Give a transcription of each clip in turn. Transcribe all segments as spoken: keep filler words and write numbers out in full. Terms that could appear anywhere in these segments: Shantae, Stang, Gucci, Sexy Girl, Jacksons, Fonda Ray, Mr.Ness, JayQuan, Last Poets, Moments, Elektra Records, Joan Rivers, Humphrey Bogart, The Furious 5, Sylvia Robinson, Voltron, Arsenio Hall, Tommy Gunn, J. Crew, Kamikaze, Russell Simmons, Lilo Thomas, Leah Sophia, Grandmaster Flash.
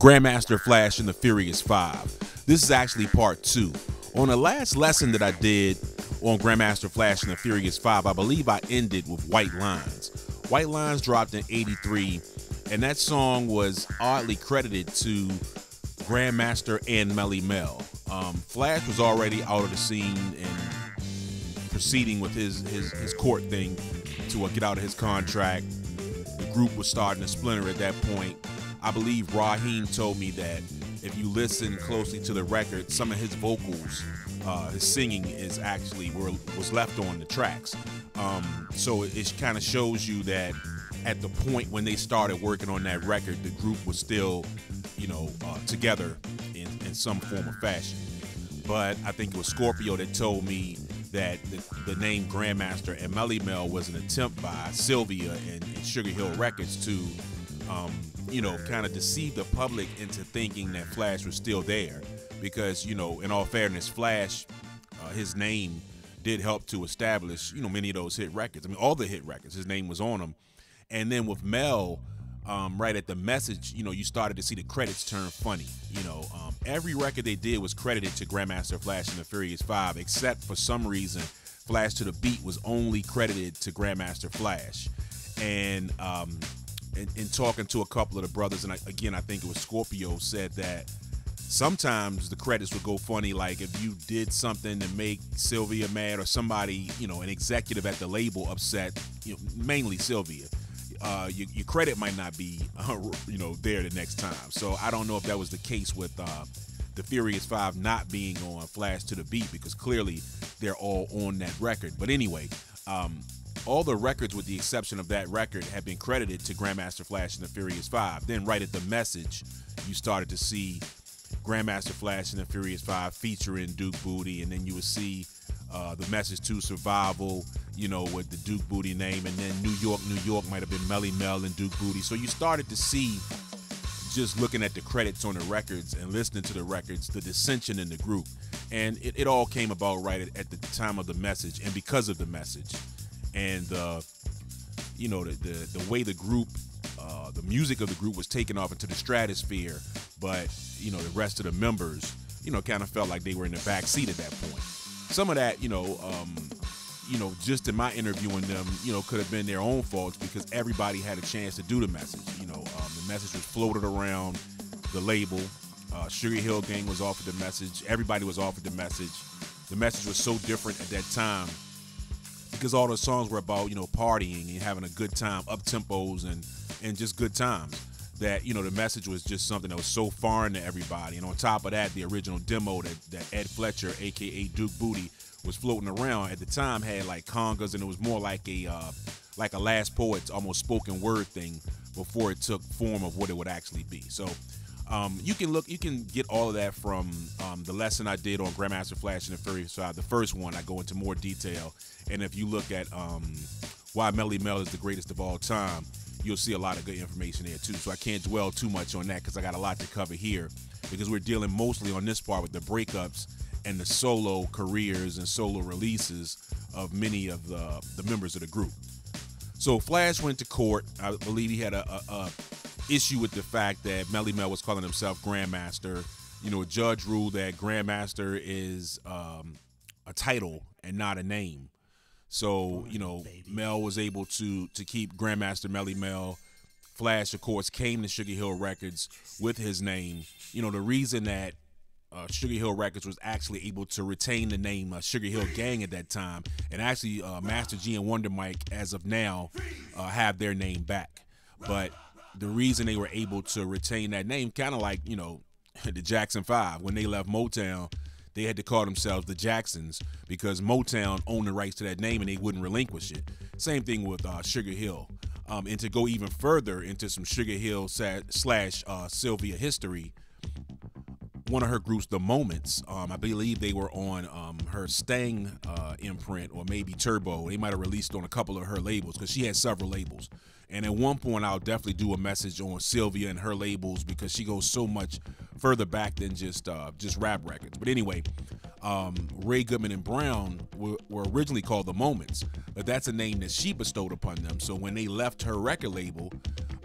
Grandmaster Flash and the Furious Five. This is actually part two. On the last lesson that I did on Grandmaster Flash and the Furious Five, I believe I ended with White Lines. White Lines dropped in eighty-three, and that song was oddly credited to Grandmaster and Melle Mel. Um, Flash was already out of the scene and proceeding with his, his, his court thing to uh, get out of his contract. The group was starting to splinter at that point. I believe Raheem told me that if you listen closely to the record, some of his vocals, uh, his singing is actually were, was left on the tracks. Um, so it, it kind of shows you that at the point when they started working on that record, the group was still, you know, uh, together in, in some form or fashion. But I think it was Scorpio that told me that the, the name Grandmaster and Melle Mel was an attempt by Sylvia and, and Sugar Hill Records to Um, you know, kind of deceive the public into thinking that Flash was still there, because, you know, in all fairness, Flash, uh, his name did help to establish, you know, many of those hit records. I mean, all the hit records, his name was on them. And then with Mel, um, right at the message, you know, you started to see the credits turn funny. You know, um, every record they did was credited to Grandmaster Flash and the Furious Five, except for some reason, Flash to the Beat was only credited to Grandmaster Flash. And, um, And, and talking to a couple of the brothers, and I, again, I think it was Scorpio, said that sometimes the credits would go funny, like if you did something to make Sylvia mad or somebody, you know, an executive at the label upset, you know, mainly Sylvia, uh, your, your credit might not be, uh, you know, there the next time. So I don't know if that was the case with uh, the Furious Five not being on Flash to the Beat, because clearly they're all on that record. But anyway, um, all the records, with the exception of that record, have been credited to Grandmaster Flash and the Furious Five. Then right at the message, you started to see Grandmaster Flash and the Furious Five featuring Duke Bootee, and then you would see uh, the message to Survival, you know, with the Duke Bootee name, and then New York, New York might have been Melle Mel and Duke Bootee. So you started to see, just looking at the credits on the records and listening to the records, the dissension in the group. And it, it all came about right at, at the time of the message, and because of the message. And, uh, you know, the, the, the way the group, uh, the music of the group was taken off into the stratosphere, but, you know, the rest of the members, you know, kind of felt like they were in the back seat at that point. Some of that, you know, um, you know, just in my interviewing them, you know, could have been their own faults, because everybody had a chance to do the message. You know, um, the message was floated around the label. Uh, Sugar Hill Gang was offered the message. Everybody was offered the message. The message was so different at that time, because all the songs were about, you know, partying and having a good time, up tempos and and just good times, that, you know, the message was just something that was so foreign to everybody. And on top of that, the original demo that, that Ed Fletcher, aka Duke Bootee, was floating around at the time had like congas, and it was more like a uh, like a Last Poet's almost spoken word thing before it took form of what it would actually be. So um, you can look, you can get all of that from um, the lesson I did on Grandmaster Flash and the Furious Five, the first one. I go into more detail. And if you look at um, why Melle Mel is the greatest of all time, you'll see a lot of good information there too. So I can't dwell too much on that, because I got a lot to cover here, because we're dealing mostly on this part with the breakups and the solo careers and solo releases of many of the, the members of the group. So Flash went to court. I believe he had a, a, a issue with the fact that Melle Mel was calling himself Grandmaster. You know, a judge ruled that Grandmaster is um, a title and not a name. So, you know, Mel was able to to keep Grandmaster Melle Mel. Flash, of course, came to Sugar Hill Records with his name. You know, the reason that uh, Sugar Hill Records was actually able to retain the name uh, Sugar Hill Gang at that time, and actually uh, Master G and Wonder Mike, as of now, uh, have their name back. But the reason they were able to retain that name, kind of like, you know, the Jackson Five, when they left Motown, they had to call themselves the Jacksons, because Motown owned the rights to that name and they wouldn't relinquish it. Same thing with uh, Sugar Hill. Um, and to go even further into some Sugar Hill slash uh, Sylvia history, one of her groups, the Moments, um, I believe they were on um, her Stang uh, imprint, or maybe Turbo. They might have released on a couple of her labels, because she had several labels. And at one point, I'll definitely do a message on Sylvia and her labels, because she goes so much further back than just uh, just rap records. But anyway, um, Ray Goodman and Brown were, were originally called the Moments, but that's a name that she bestowed upon them. So when they left her record label,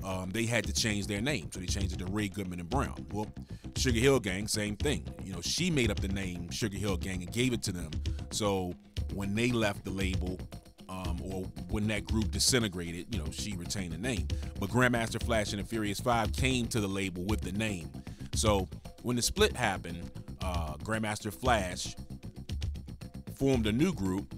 um, they had to change their name. So they changed it to Ray Goodman and Brown. Well, Sugar Hill Gang, same thing. You know, she made up the name Sugar Hill Gang and gave it to them. So when they left the label, um, or when that group disintegrated, you know, she retained the name. But Grandmaster Flash and the Furious Five came to the label with the name. So when the split happened, uh, Grandmaster Flash formed a new group,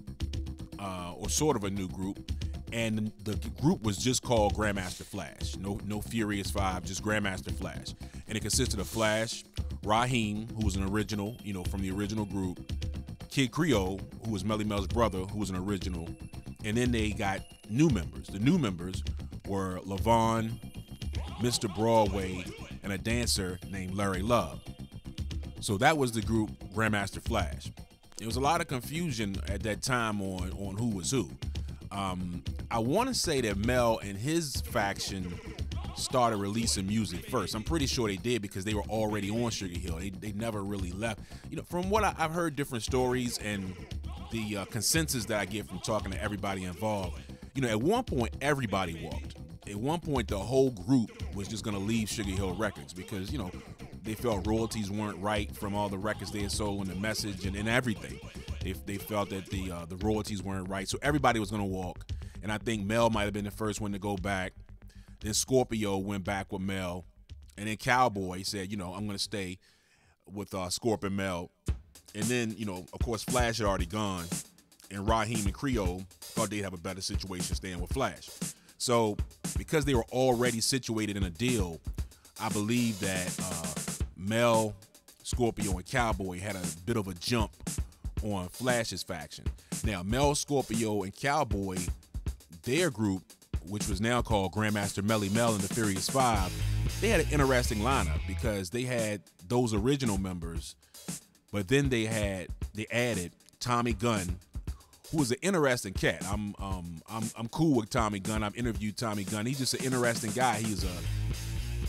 uh, or sort of a new group, and the group was just called Grandmaster Flash. No, no Furious Five, just Grandmaster Flash. And it consisted of Flash, Raheem, who was an original, you know, from the original group, Kid Creole, who was Melle Mel's brother, who was an original, and then they got new members. The new members were LaVon, Mister Broadway, and a dancer named Larry Love. So that was the group Grandmaster Flash. There was a lot of confusion at that time on, on who was who. Um, I want to say that Mel and his faction started releasing music first. I'm pretty sure they did because they were already on Sugar Hill. They, they never really left. You know, from what I, I've heard different stories and the uh, consensus that I get from talking to everybody involved, you know, at one point, everybody walked. At one point, the whole group was just going to leave Sugar Hill Records because, you know, they felt royalties weren't right from all the records they had sold and the message and, and everything. They, they felt that the uh, the royalties weren't right, so everybody was going to walk. And I think Mel might have been the first one to go back. Then Scorpio went back with Mel. And then Cowboy said, you know, I'm going to stay with uh, Scorp and Mel. And then, you know, of course, Flash had already gone. And Raheem and Creole thought they'd have a better situation staying with Flash. So because they were already situated in a deal, I believe that uh, Mel, Scorpio, and Cowboy had a bit of a jump on Flash's faction. Now, Mel, Scorpio, and Cowboy, their group, which was now called Grandmaster Melle Mel and the Furious Five, they had an interesting lineup because they had those original members, but then they had they added Tommy Gunn, who was an interesting cat. I'm um I'm I'm cool with Tommy Gunn. I've interviewed Tommy Gunn. He's just an interesting guy. He's a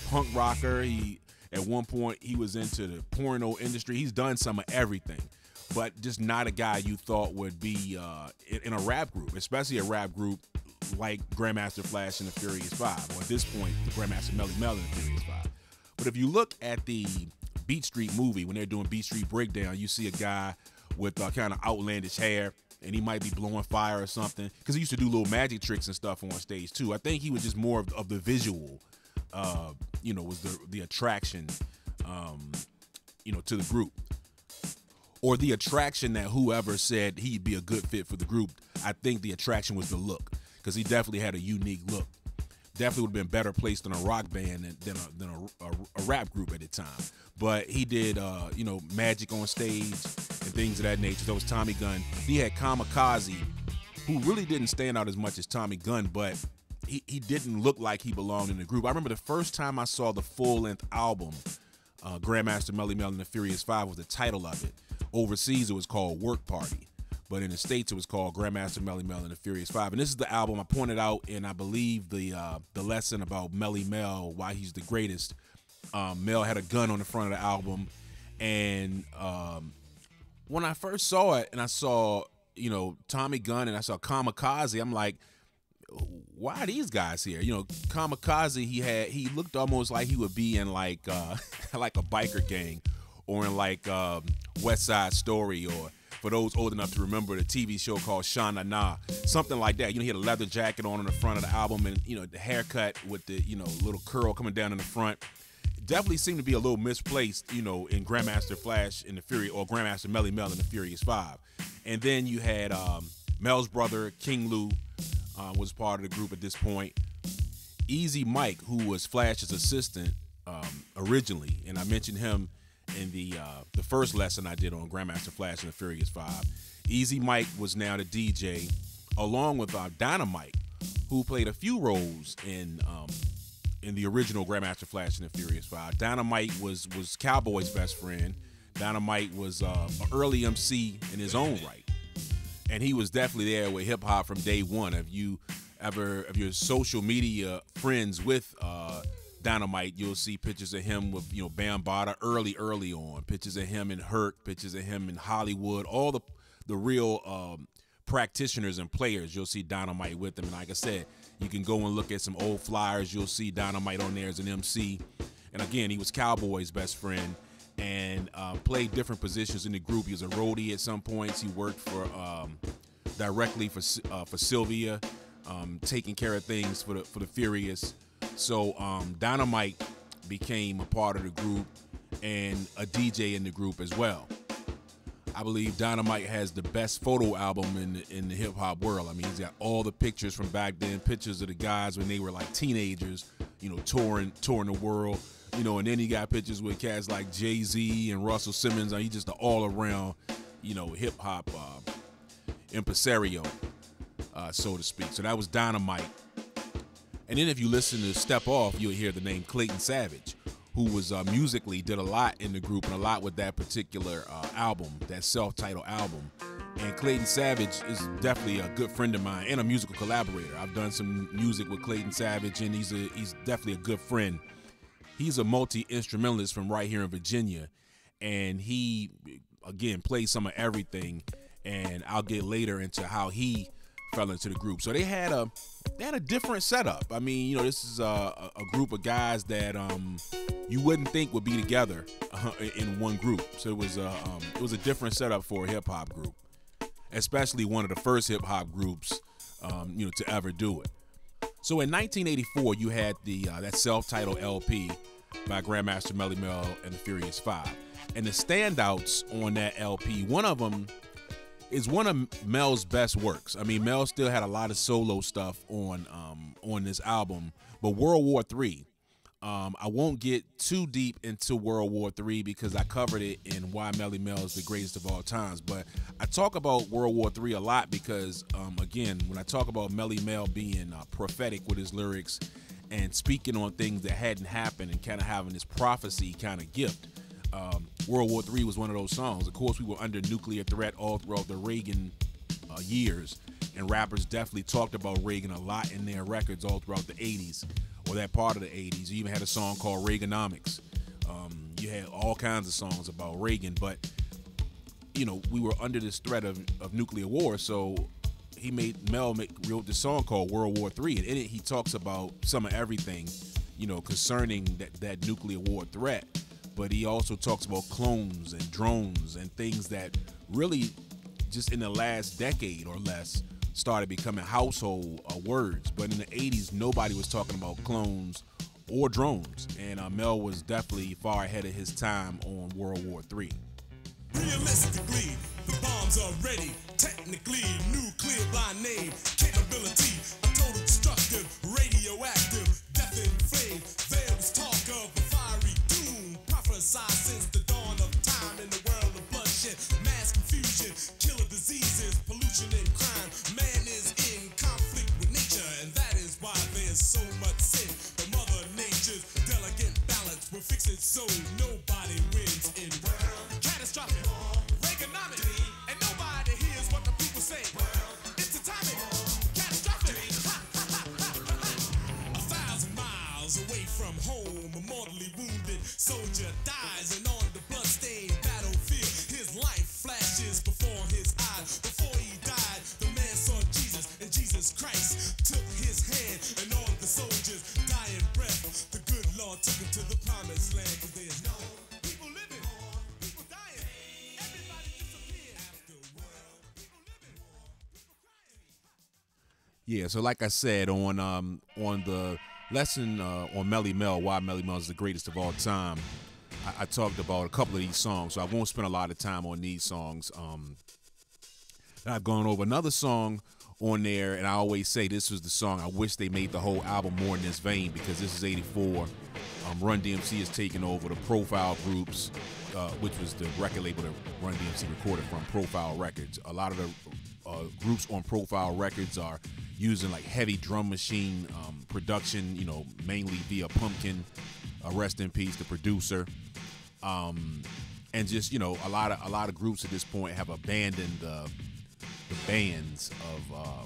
punk rocker. He at one point he was into the porno industry. He's done some of everything, but just not a guy you thought would be uh, in, in a rap group, especially a rap group like Grandmaster Flash and the Furious Five, or at this point, Grandmaster Melle Mel and the Furious Five. But if you look at the Beat Street movie, when they're doing Beat Street Breakdown, you see a guy with uh, kind of outlandish hair, and he might be blowing fire or something, because he used to do little magic tricks and stuff on stage too. I think he was just more of, of the visual, uh, you know, was the, the attraction, um, you know, to the group. Or the attraction that whoever said he'd be a good fit for the group, I think the attraction was the look, because he definitely had a unique look. Definitely would have been better placed in a rock band than, than, a, than a, a, a rap group at the time. But he did, uh, you know, magic on stage and things of that nature. That was Tommy Gunn. He had Kamikaze, who really didn't stand out as much as Tommy Gunn, but he, he didn't look like he belonged in the group. I remember the first time I saw the full-length album, uh, Grandmaster Melle Mel and the Furious Five was the title of it. Overseas, it was called Work Party. But in the States, it was called Grandmaster Melle Mel and the Furious Five. And this is the album I pointed out, and I believe the uh, the lesson about Melle Mel, why he's the greatest. Um, Mel had a gun on the front of the album. And um, when I first saw it, and I saw, you know, Tommy Gunn, and I saw Kamikaze, I'm like, why are these guys here? You know, Kamikaze, he had he looked almost like he would be in, like, uh, like a biker gang or in, like, um, West Side Story, or for those old enough to remember the T V show called Sha Na Na, something like that. You know, he had a leather jacket on in the front of the album, and, you know, the haircut with the, you know, little curl coming down in the front. Definitely seemed to be a little misplaced, you know, in Grandmaster Flash and the Fury, or Grandmaster Melle Mel and the Furious Five. And then you had um, Mel's brother, King Lou, uh, was part of the group at this point. Easy Mike, who was Flash's assistant um, originally, and I mentioned him in the uh, the first lesson I did on Grandmaster Flash and the Furious Five. Easy Mike was now the D J, along with uh, Dynamite, who played a few roles in um, in the original Grandmaster Flash and the Furious Five. Dynamite was was Cowboy's best friend. Dynamite was uh, an early M C in his own right, and he was definitely there with hip hop from day one. If you ever, if you're social media friends with Uh, Dynamite, you'll see pictures of him with, you know, Bam Bada early, early on. Pictures of him in Hurt, pictures of him in Hollywood, all the the real um, practitioners and players, you'll see Dynamite with them. And like I said, you can go and look at some old flyers. You'll see Dynamite on there as an M C. And again, he was Cowboy's best friend and uh, played different positions in the group. He was a roadie at some points. He worked for um, directly for uh, for Sylvia, um, taking care of things for the for the Furious. So um, Dynamite became a part of the group and a D J in the group as well. I believe Dynamite has the best photo album in the, in the hip hop world. I mean, he's got all the pictures from back then, pictures of the guys when they were like teenagers, you know, touring touring the world, you know, and then he got pictures with cats like Jay-Z and Russell Simmons. I mean, he's just an all-around, you know, hip hop uh, impresario, uh, so to speak. So that was Dynamite. And then if you listen to Step Off, you'll hear the name Clayton Savage, who was uh, musically did a lot in the group and a lot with that particular uh, album, that self-titled album. And Clayton Savage is definitely a good friend of mine and a musical collaborator. I've done some music with Clayton Savage, and he's a, he's definitely a good friend. He's a multi-instrumentalist from right here in Virginia, and he, again, plays some of everything. And I'll get later into how he fell into the group. So they had a they had a different setup. I mean, you know, this is a, a group of guys that um, you wouldn't think would be together uh, in one group. So it was a um, it was a different setup for a hip hop group, especially one of the first hip hop groups, um, you know, to ever do it. So in nineteen eighty-four, you had the uh, that self-titled L P by Grandmaster Melle Mel and the Furious Five, and the standouts on that L P. One of them is one of Mel's best works. I mean, Mel still had a lot of solo stuff on um, on this album, but World War Three. Um, I won't get too deep into World War Three because I covered it in Why Melle Mel is the Greatest of All Times. But I talk about World War Three a lot because, um, again, when I talk about Melle Mel being uh, prophetic with his lyrics and speaking on things that hadn't happened and kind of having this prophecy kind of gift, Um, World War Three was one of those songs. Of course, we were under nuclear threat all throughout the Reagan uh, years, and rappers definitely talked about Reagan a lot in their records all throughout the eighties, or that part of the eighties. You even had a song called Reaganomics. Um, you had all kinds of songs about Reagan, but, you know, we were under this threat of, of nuclear war, so he made, Mel make, wrote this song called World War Three, and in it he talks about some of everything, you know, concerning that, that nuclear war threat. But he also talks about clones and drones and things that really just in the last decade or less started becoming household uh, words. But in the eighties, nobody was talking about clones or drones. And uh, Mel was definitely far ahead of his time on World War Three. Realistically, the bombs are ready. Technically, nuclear by name. Capability, a total destructive, radioactive, death in flame. There was talk of the fiery doom. Since the dawn of time in the world of bloodshed, mass confusion, killer diseases, pollution and crime. Man is in conflict with nature, and that is why there's so much sin. But Mother Nature's delicate balance will fix it so nobody wins in world catastrophic, economic, and nobody hears what the people say. It's atomic, catastrophic. Ha, ha, ha, ha, ha, ha. A thousand miles away from home, a mortally wounded soldier dies, and on the bloodstained battlefield, his life flashes before his eyes. Before he died, the man saw Jesus, and Jesus Christ took his hand, and on the soldier's dying breath, the good Lord took him to the promised land, because there's no people living, people dying, everybody disappeared after world, people living, people crying. Yeah, so like I said, on um on the lesson uh, on Melle Mel, Why Melle Mel is the Greatest of All Time, I, I talked about a couple of these songs, so I won't spend a lot of time on these songs. Um, I've gone over another song on there, and I always say this was the song I wish they made the whole album more in this vein, because this is eighty-four. Um, Run D M C has taken over the Profile groups, uh, which was the record label that Run D M C recorded from, Profile Records. A lot of the uh, groups on Profile Records are using like heavy drum machine um, production, you know, mainly via Pumpkin, uh, rest in peace, the producer, um, and just, you know, a lot of a lot of groups at this point have abandoned the, the bands of uh,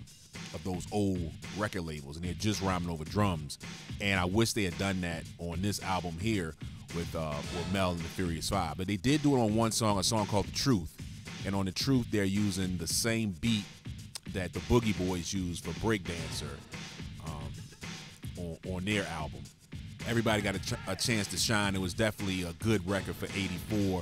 of those old record labels, and they're just rhyming over drums. And I wish they had done that on this album here with uh, with Mel and the Furious Five, but they did do it on one song, a song called "The Truth," and on "The Truth" they're using the same beat that the Boogie Boys used for Breakdancer um, on, on their album. Everybody got a, ch a chance to shine. It was definitely a good record for eighty-four,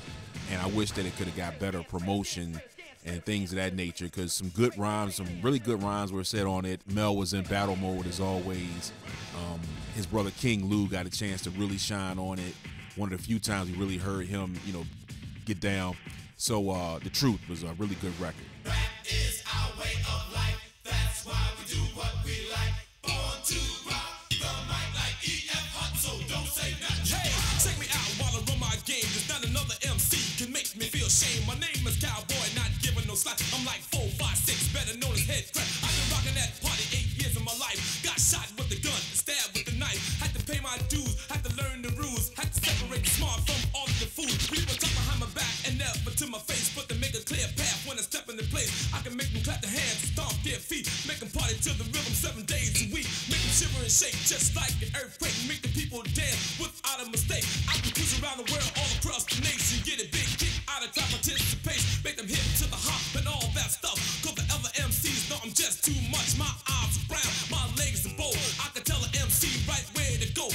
and I wish that it could have got better promotion and things of that nature, because some good rhymes, some really good rhymes were said on it. Mel was in battle mode as always. Um, his brother King Lou got a chance to really shine on it. One of the few times we really heard him, you know, get down. So uh, The Truth was a really good record. That is our way of life. That's why we do what we like. Born to rock the mic like E F Hot, so don't say nothing. Hey, check me out while I run my game. There's not another M C can make me feel shame. My name is Cowboy, not giving no slack. I'm like four, five, six, better known as head crap. I've been rocking that party eight years of my life. Got shot with the gun, stabbed with the knife. Had to pay my dues, had to learn the rules, had to separate the smart from all of the food. People talk behind my back and never to my face, but to make a clear path when I step in the place. I can make them clap their hands, stomp their feet, make them party to the rhythm seven days a week, make them shiver and shake just like an earthquake, make the people dance without a mistake. I can cruise around the world all across the nation, get a big kick out of crowd participation, make them hip to the hop and all that stuff. Cause the other M Cs know I'm just too much. My eyes are brown, my legs are bold. I can tell an M C right where to go.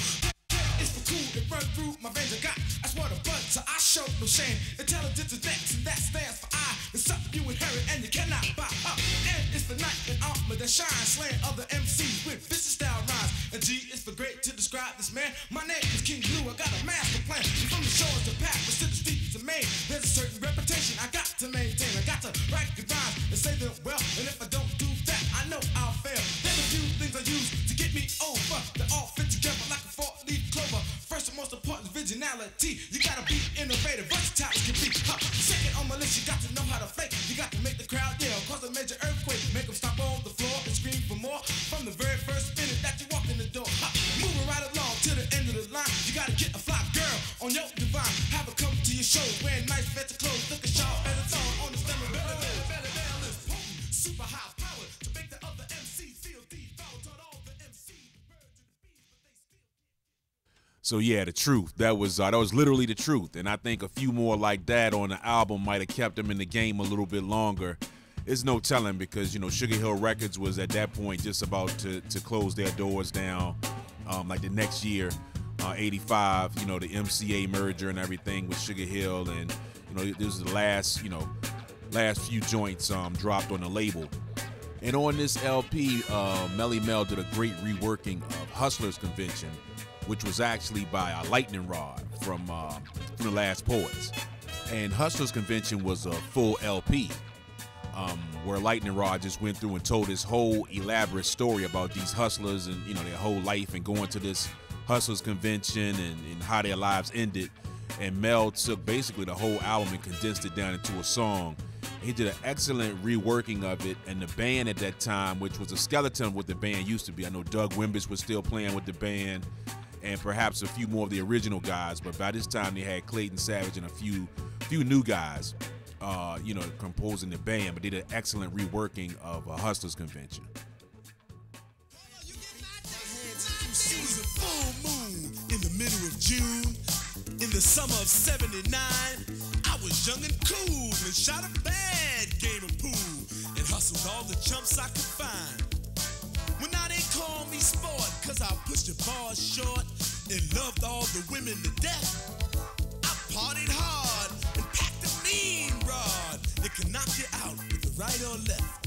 It's for cool, it run through my veins. I got, I swore to bud, so I show no shame. Intelligence is next, and that stands for I. It's something you inherit and you cannot buy up. N is for night and armor that shines, slaying other M Cs with vicious style rhymes. And G is for great to describe this man. My name is King Lou, I got a master plan. From the shores to pack, but to the streets of Maine. There's a certain reputation I got to maintain. I got to write good rhymes and say them well. And if I don't do that, I know I'll fail. There's a few things I use to get me over. They all fit together like a four-leaf clover. First and most important, originality. You gotta be innovative, versatile as can be. Huh. Second on my list, you got to know how to fake. You got to make the crowd yell, cause a major earthquake. Make them stop on the floor and scream for more. From the very first minute that you walk in the door. Huh. Moving right along to the end of the line. You gotta get a fly girl on your divine. Have her come to your show, wearing nice fancy clothes, looking sharp as it's on on the stem of the belly, belly, belly, potent, super high power to make the other M C feel deep. So yeah, The Truth, that was uh, that was literally The Truth. And I think a few more like that on the album might have kept them in the game a little bit longer. There's no telling, because, you know, Sugar Hill Records was at that point just about to, to close their doors down. Um, like the next year, uh, eighty-five, you know, the M C A merger and everything with Sugar Hill. And, you know, this was the last, you know, last few joints um, dropped on the label. And on this L P, uh, Melle Mel did a great reworking of Hustlers Convention, which was actually by uh, Lightning Rod from, uh, from The Last Poets. And Hustlers Convention was a full L P um, where Lightning Rod just went through and told this whole elaborate story about these hustlers and, you know, their whole life and going to this Hustlers Convention and, and how their lives ended. And Mel took basically the whole album and condensed it down into a song. He did an excellent reworking of it, and the band at that time, which was a skeleton of what the band used to be. I know Doug Wimbish was still playing with the band, and perhaps a few more of the original guys, but by this time they had Clayton Savage and a few few new guys, uh, you know, composing the band, but they did an excellent reworking of a Hustlers Convention. In the middle of June, in the summer of seventy-nine, I was young and cool and shot a bad game of pool and hustled all the chumps I could find. Well, now they call me sport, cause I pushed the bars short and loved all the women to death. I partied hard and packed a mean rod that could knock you out with the right or left.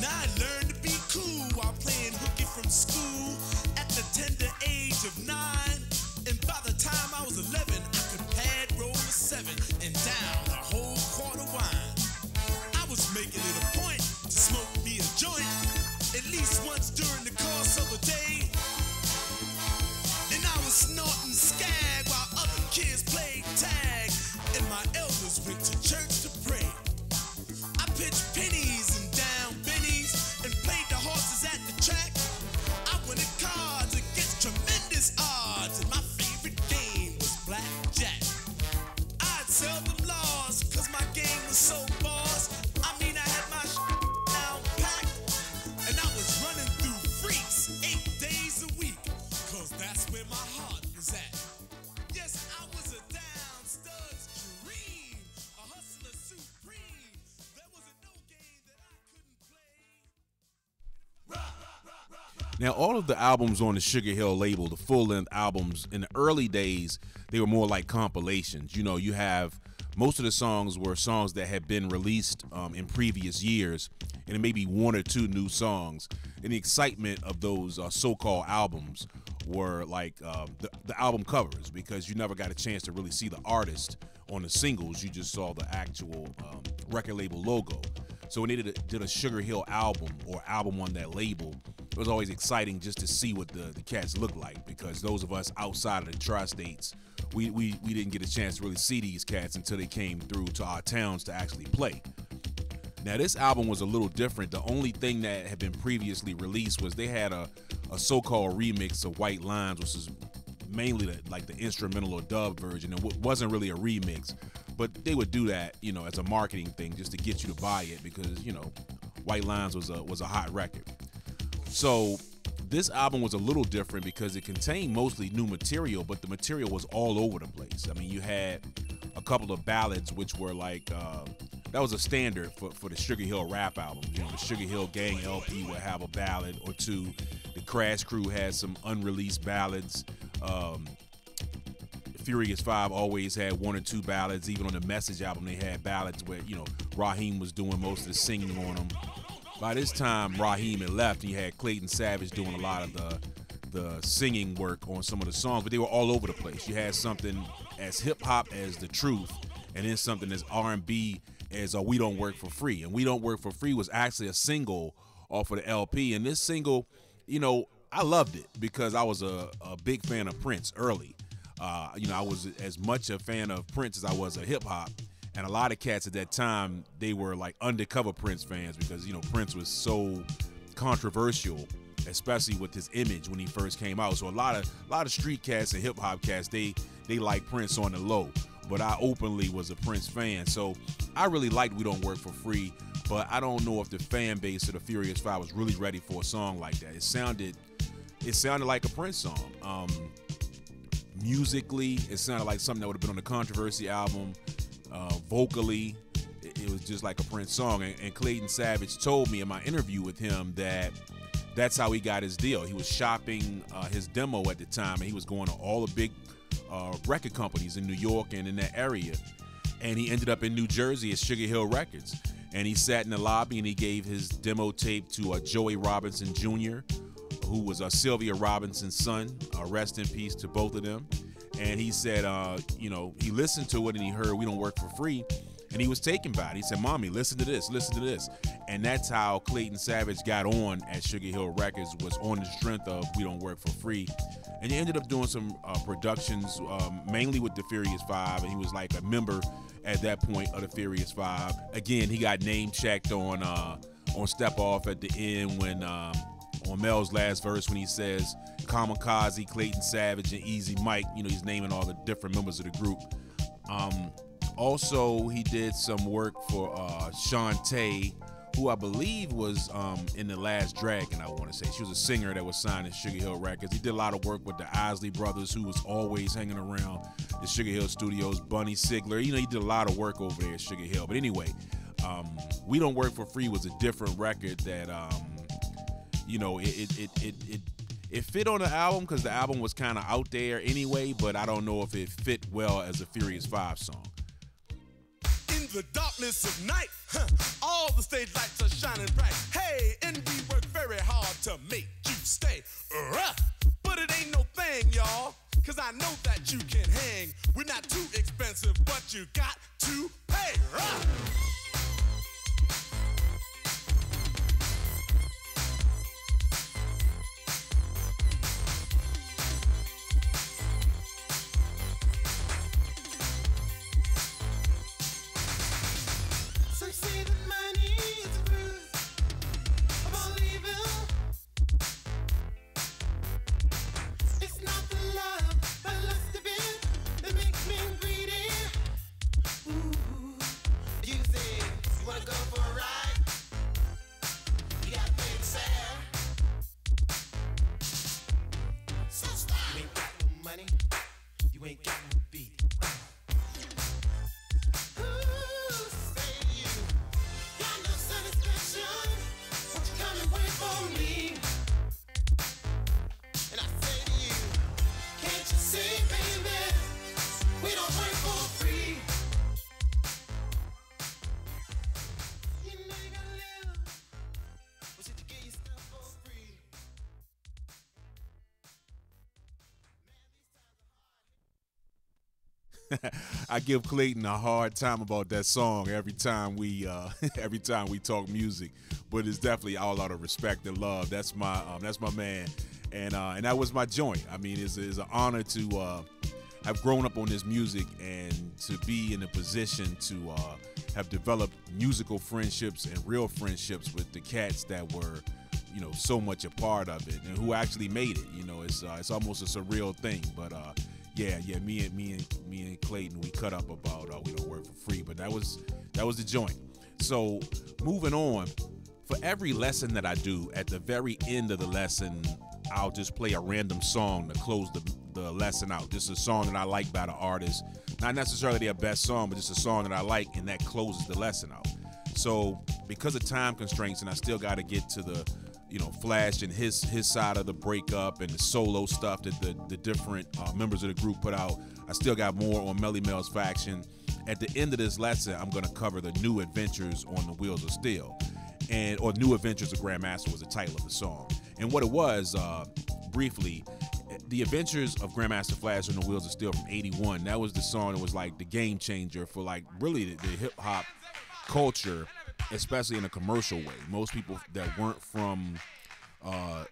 Now I learned to be cool while playing hooky from school at the tender age of nine. And by the time I was eleven, I could pad roll a seven and down a whole quart of wine. I was making it a point to smoke me a joint at least once during the course of a day, and I was snorting skag while other kids played tag, and my elders went to church to pray. I pitched pennies and down bennies and played the horses at the track. I went at cards against tremendous odds, and my favorite game was blackjack. I'd seldom lost, cause my game was so boss. I mean, I had my sh that's where my heart was at. Yes, I was a down stud's dream. Now, all of the albums on the Sugar Hill label, the full-length albums, in the early days, they were more like compilations. You know, you have most of the songs were songs that had been released um, in previous years, and it may be one or two new songs. And the excitement of those uh, so-called albums were like uh, the, the album covers, because you never got a chance to really see the artist on the singles. You just saw the actual um, record label logo. So when they did a, did a Sugar Hill album or album on that label, it was always exciting just to see what the, the cats looked like, because those of us outside of the tri-states, we, we, we didn't get a chance to really see these cats until they came through to our towns to actually play. Now, this album was a little different. The only thing that had been previously released was they had a, a so-called remix of White Lines, which is mainly the, like the instrumental or dub version. It wasn't really a remix, but they would do that, you know, as a marketing thing just to get you to buy it, because, you know, White Lines was a, was a hot record. So this album was a little different because it contained mostly new material, but the material was all over the place. I mean, you had a couple of ballads, which were like, uh, that was a standard for, for the Sugar Hill rap album. You know, the Sugar Hill Gang L P would have a ballad or two. The Crash Crew had some unreleased ballads. Um, Furious Five always had one or two ballads. Even on the Message album, they had ballads where, you know, Raheem was doing most of the singing on them. By this time, Raheem had left. He had Clayton Savage doing a lot of the the singing work on some of the songs, but they were all over the place. You had something as hip-hop as The Truth, and then something as R and B as uh, We Don't Work For Free. And We Don't Work For Free was actually a single off of the L P. And this single, you know, I loved it because I was a, a big fan of Prince early. Uh, you know, I was as much a fan of Prince as I was a hip-hop. And a lot of cats at that time, they were like undercover Prince fans because, you know, Prince was so controversial, especially with his image when he first came out. So a lot of a lot of street cats and hip hop cats, they they like Prince on the low. But I openly was a Prince fan. So I really liked We Don't Work For Free, but I don't know if the fan base of the Furious Five was really ready for a song like that. It sounded it sounded like a Prince song. Um, musically, it sounded like something that would have been on the Controversy album. Uh, vocally, it, it was just like a Prince song. And, and Clayton Savage told me in my interview with him that that's how he got his deal. He was shopping uh, his demo at the time, and he was going to all the big uh, record companies in New York and in that area. And he ended up in New Jersey at Sugar Hill Records. And he sat in the lobby and he gave his demo tape to uh, Joey Robinson Junior, who was uh, Sylvia Robinson's son. Uh, rest in peace to both of them. And he said, uh, you know, he listened to it and he heard We Don't Work For Free. And he was taken by it. He said, Mommy, listen to this, listen to this. And that's how Clayton Savage got on at Sugar Hill Records, was on the strength of We Don't Work For Free. And he ended up doing some uh, productions, um, mainly with the Furious Five. And he was like a member at that point of the Furious Five. Again, he got name checked on, uh, on Step Off at the end when... Um, on Mel's last verse when he says Kamikaze, Clayton Savage, and Easy Mike. You know, he's naming all the different members of the group. Um, also, he did some work for uh, Shantae, who I believe was um, in The Last Dragon, I want to say. She was a singer that was signed to Sugar Hill Records. He did a lot of work with the Isley Brothers, who was always hanging around the Sugar Hill Studios, Bunny Sigler. You know, he did a lot of work over there at Sugar Hill. But anyway, um, We Don't Work For Free was a different record that... Um, You know, it it, it, it, it it fit on the album because the album was kind of out there anyway, but I don't know if it fit well as a Furious Five song. In the darkness of night, huh, all the stage lights are shining bright. Hey, and we work very hard to make you stay rough. But it ain't no thing, y'all, because I know that you can hang. We're not too expensive, but you got to pay rough. You say I give Clayton a hard time about that song every time we uh, every time we talk music, but it's definitely all out of respect and love. That's my um, that's my man, and uh, and that was my joint. I mean, it's, it's an honor to uh, have grown up on this music and to be in a position to uh, have developed musical friendships and real friendships with the cats that were, you know, so much a part of it and who actually made it. You know, it's uh, it's almost a surreal thing, but. Uh, Yeah, yeah, me and me and me and Clayton, we cut up about uh, we don't work for free, but that was that was the joint. So moving on, for every lesson that I do, at the very end of the lesson, I'll just play a random song to close the the lesson out. This is a song that I like by the artist, not necessarily their best song, but just a song that I like, and that closes the lesson out. So because of time constraints, and I still got to get to the, you know, Flash and his his side of the breakup and the solo stuff that the, the different uh, members of the group put out. I still got more on Melle Mel's faction. At the end of this lesson, I'm gonna cover the new adventures on the Wheels of Steel, and or New Adventures of Grandmaster was the title of the song. And what it was, uh, briefly, the Adventures of Grandmaster Flash on the Wheels of Steel from eighty-one. That was the song that was like the game changer for like really the, the hip hop culture, especially in a commercial way. Most people that weren't from uh,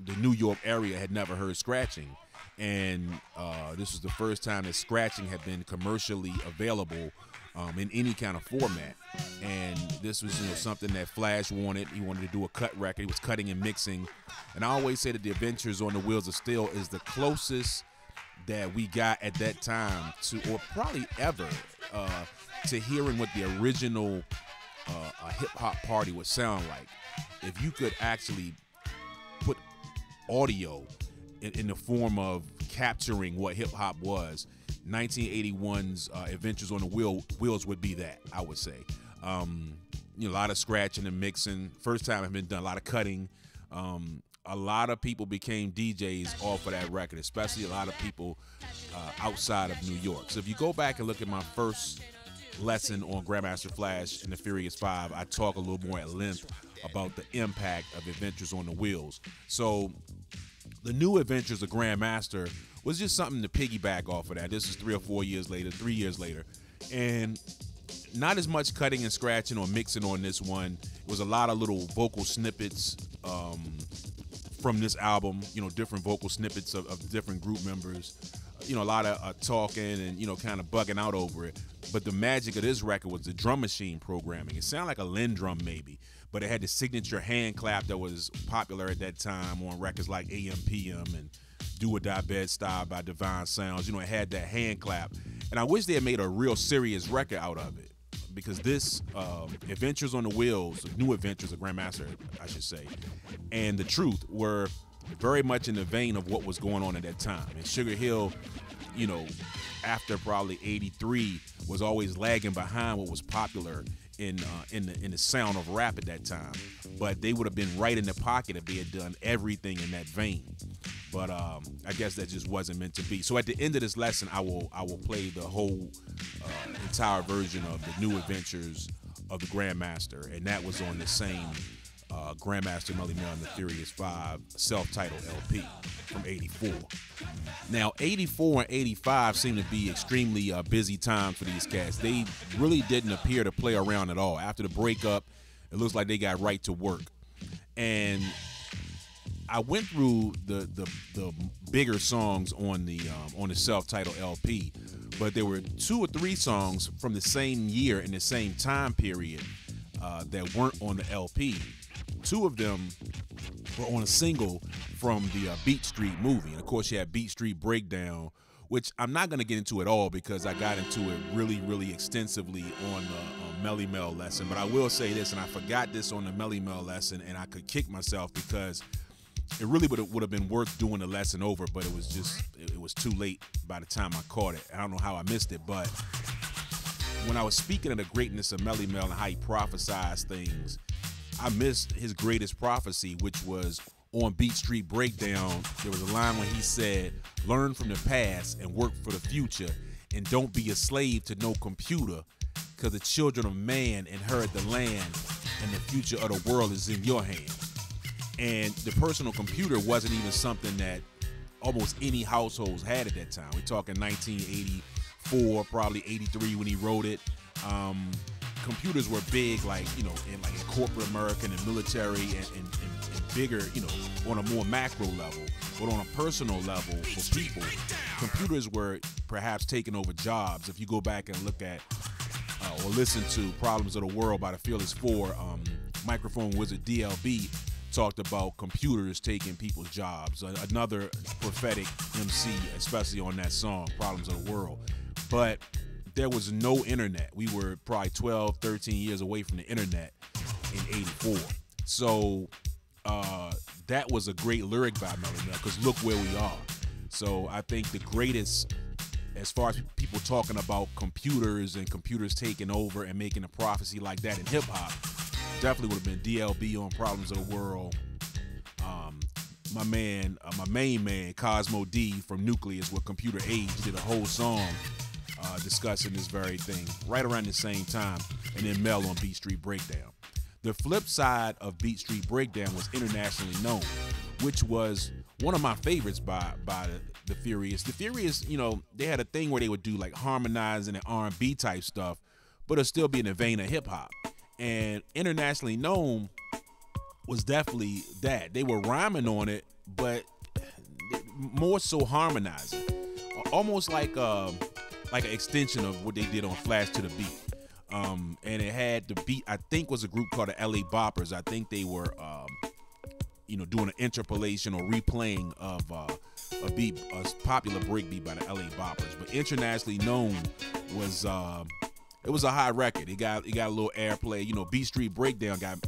the New York area had never heard scratching. And uh, this was the first time that scratching had been commercially available um, in any kind of format. And this was, you know, something that Flash wanted. He wanted to do a cut record. He was cutting and mixing. And I always say that the Adventures on the Wheels of Steel is the closest that we got at that time to, or probably ever, uh, to hearing what the original Uh, a hip-hop party would sound like. If you could actually put audio in, in the form of capturing what hip-hop was, nineteen eighty-one's uh, Adventures on the Wheel, Wheels would be that, I would say. Um, you know, a lot of scratching and mixing. First time I've been done, a lot of cutting. Um, a lot of people became D Js off of that record, especially a lot of people uh, outside of New York. So if you go back and look at my first lesson on Grandmaster Flash and the Furious Five, I talk a little more at length about the impact of Adventures on the Wheels. So the New Adventures of Grandmaster was just something to piggyback off of that. This is three or four years later, three years later. And not as much cutting and scratching or mixing on this one. It was a lot of little vocal snippets um, from this album, you know, different vocal snippets of, of different group members. You know, a lot of uh, talking and, you know, kind of bugging out over it. But the magic of this record was the drum machine programming. It sounded like a Linn drum maybe, but it had the signature hand clap that was popular at that time on records like A M P M and Do or Die Bed Style by Divine Sounds. You know, it had that hand clap. And I wish they had made a real serious record out of it, because this uh, Adventures on the Wheels, New Adventures of Grandmaster, I should say, and The Truth were very much in the vein of what was going on at that time. And Sugar Hill, you know, after probably eighty-three, was always lagging behind what was popular in uh, in the in the sound of rap at that time. But they would have been right in the pocket if they had done everything in that vein. But um, I guess that just wasn't meant to be. So at the end of this lesson, I will I will play the whole uh, entire version of the New Adventures of the Grandmaster, and that was on the same Uh, Grandmaster Melle Mel and the Furious Five self-titled L P from eighty-four. Now, eighty-four and eighty-five seem to be extremely uh, busy time for these cats. They really didn't appear to play around at all. After the breakup, it looks like they got right to work. And I went through the the, the bigger songs on the um, on the self-titled L P, but there were two or three songs from the same year and the same time period uh, that weren't on the L P. Two of them were on a single from the uh, Beat Street movie. And, of course, you had Beat Street Breakdown, which I'm not going to get into at all because I got into it really, really extensively on the uh, Melle Mel lesson. But I will say this, and I forgot this on the Melle Mel lesson, and I could kick myself because it really would have been worth doing the lesson over, but it was just, it was too late by the time I caught it. I don't know how I missed it, but when I was speaking of the greatness of Melle Mel and how he prophesies things, I missed his greatest prophecy, which was on Beat Street Breakdown. There was a line when he said, "Learn from the past and work for the future, and don't be a slave to no computer, because the children of man inherit the land, and the future of the world is in your hand." And the personal computer wasn't even something that almost any households had at that time. We're talking nineteen eighty. eighty-four, probably eighty-three when he wrote it. Um, computers were big, like, you know, in like in corporate America and the military and, and, and, and bigger, you know, on a more macro level. But on a personal level for people, computers were perhaps taking over jobs. If you go back and look at uh, or listen to Problems of the World by the Fearless Four, um, microphone wizard D L B talked about computers taking people's jobs. Another prophetic M C, especially on that song, Problems of the World. But there was no internet. We were probably twelve, thirteen years away from the internet in eighty-four. So uh, that was a great lyric by Melle Mel, because look where we are. So I think the greatest, as far as people talking about computers and computers taking over and making a prophecy like that in hip hop, definitely would have been D L B on Problems of the World. Um, my man, uh, my main man, Cosmo D from Nucleus with Computer Age did a whole song Uh, discussing this very thing right around the same time, and then Mel on Beat Street Breakdown. The flip side of Beat Street Breakdown was Internationally Known, which was one of my favorites by by the, the Furious. The Furious, you know, they had a thing where they would do like harmonizing and R and B type stuff, but it'll still be in the vein of hip hop. And Internationally Known was definitely that. They were rhyming on it, but more so harmonizing, almost like uh, like an extension of what they did on Flash to the Beat. Um, and it had the beat, I think was a group called the L A. Boppers. I think they were, um, you know, doing an interpolation or replaying of uh, a beat, a popular breakbeat by the L A. Boppers. But Internationally Known was, uh, it was a high record. It got, it got a little airplay. You know, Beat Street Breakdown got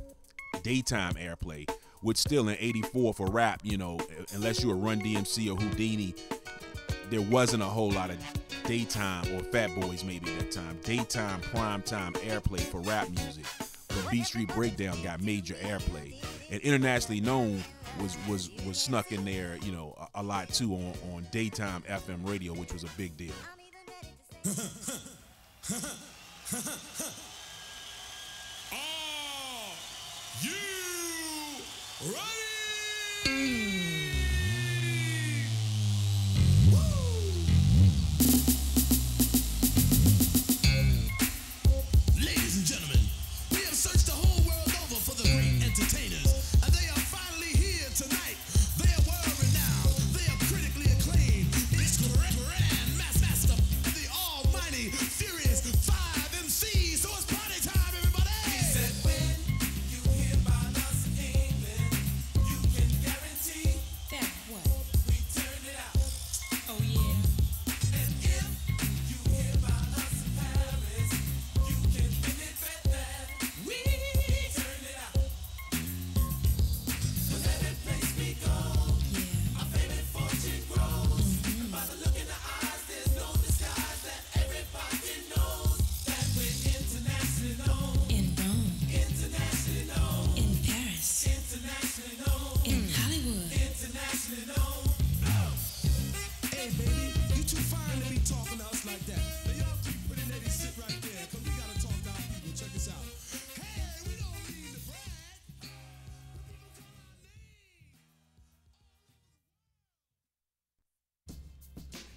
daytime airplay, which still in eighty-four for rap, you know, unless you were Run D M C or Houdini, there wasn't a whole lot of daytime, or Fat Boys maybe at that time, daytime primetime airplay for rap music. But Beat Street Breakdown got major airplay, and Internationally Known was was was snuck in there, you know, a, a lot too on on daytime F M radio, which was a big deal. Are you ready?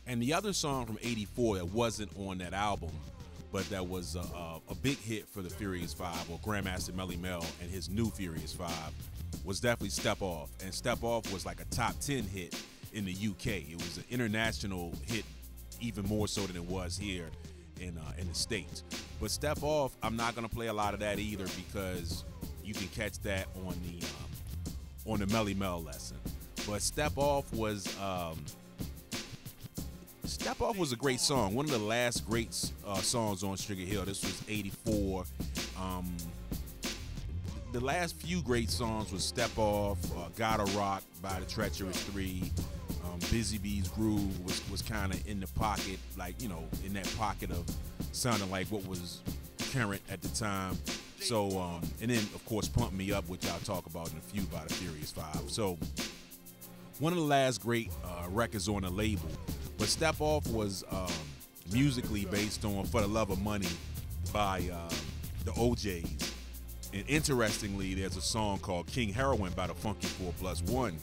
And the other song from eighty-four that wasn't on that album, but that was a, a, a big hit for the Furious Five, or Grandmaster Melle Mel and his new Furious Five, was definitely Step Off. And Step Off was like a top ten hit in the U K. It was an international hit, even more so than it was here in, uh, in the States. But Step Off, I'm not going to play a lot of that either, because you can catch that on the, um, on the Melle Mel lesson. But Step Off was... Um, Step Off was a great song, one of the last great uh, songs on Sugar Hill. This was eighty-four. Um, the last few great songs was Step Off, uh, Gotta Rock by the Treacherous Three, um, Busy Bee's Groove was, was kind of in the pocket, like, you know, in that pocket of sounding like what was current at the time. So, um, and then, of course, Pump Me Up, which I'll talk about in a few, by the Furious Five. So, one of the last great uh, records on the label. But Step Off was um, musically based on For the Love of Money by um, the O Js. And interestingly, there's a song called King Heroin by the Funky Four Plus One,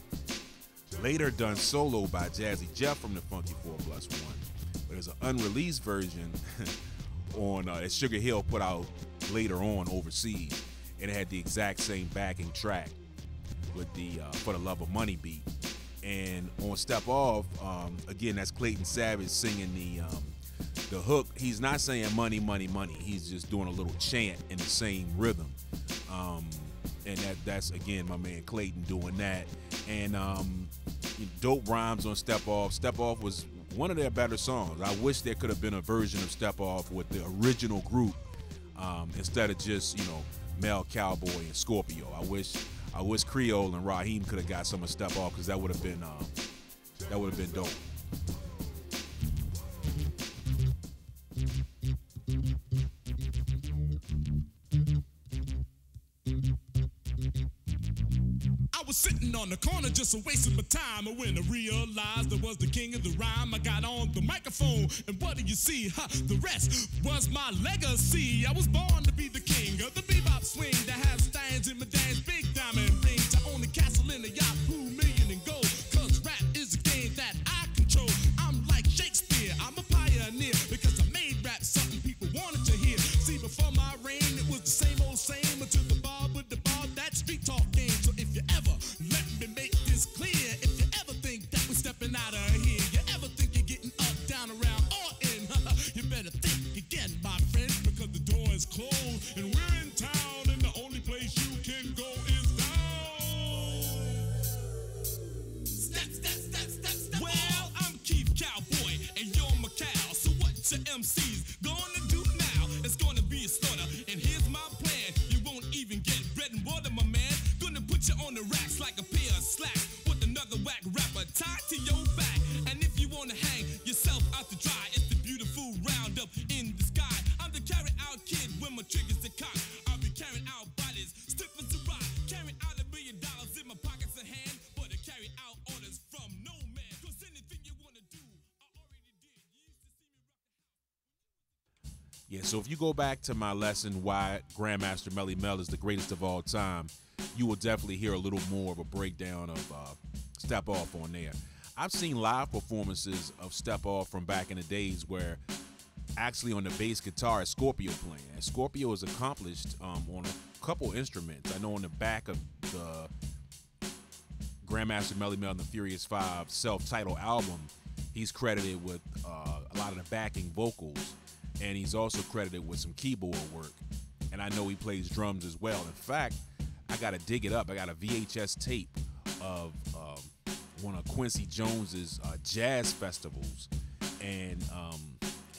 later done solo by Jazzy Jeff from the Funky Four Plus One. There's an unreleased version on uh, that Sugar Hill put out later on overseas, and it had the exact same backing track with the uh, For the Love of Money beat. And on Step Off, um, again, that's Clayton Savage singing the um, the hook. He's not saying money, money, money. He's just doing a little chant in the same rhythm. Um, and that that's, again, my man Clayton doing that. And um, dope rhymes on Step Off. Step Off was one of their better songs. I wish there could have been a version of Step Off with the original group um, instead of just, you know, Mel, Cowboy, and Scorpio. I wish I wish Creole and Raheem could have got some of Step Off, because that would have been um, that would have been dope. I was sitting on the corner just a wasting my time, and when I realized I was the king of the rhyme, I got on the microphone, and what do you see? Huh, the rest was my legacy. I was born to be the king of the bebop swing that has Stangs in my dance, big diamond rings. I own a castle in a yacht, pool, million in gold, cause rap is a game that I control. I'm like Shakespeare, I'm a pioneer, because I made rap something people wanted to hear. See, before my reign, it was the same old same, until the bar with the bar, that street talk game. So if you ever let me make this clear, if you ever think that we're stepping out of here, you ever think you're getting up, down, around, or in, you better think again, my friend, because the door is closed and we're in town, and the only place you can go is down. Step, step, step, step, step. Well, I'm Keith Cowboy, and you're my cow, so what your M C's gonna do now? It's gonna be a slaughter, and here's my plan. You won't even get bread and water, my man. You on the racks like a pair of slacks with another whack rapper tied to your back. And if you wanna hang yourself out to dry, it's the beautiful roundup in the sky. I'm the carry out kid when my triggers to cock. I'll be carrying out bodies, stiff as a rock, carrying out a billion dollars in my pockets of hand, but to carry out orders from no man. Cause anything you wanna do, I already did. You used to see me rock the house. Yeah, so if you go back to my lesson why Grandmaster Melle Mel is the greatest of all time, you will definitely hear a little more of a breakdown of uh, Step Off on there. I've seen live performances of Step Off from back in the days where actually on the bass guitar is Scorpio playing. And Scorpio is accomplished um, on a couple instruments. I know on the back of the Grandmaster Melle Mel and the Furious Five self-titled album, he's credited with uh, a lot of the backing vocals, and he's also credited with some keyboard work. And I know he plays drums as well. In fact, I gotta dig it up. I got a V H S tape of um, one of Quincy Jones's uh, jazz festivals, and um,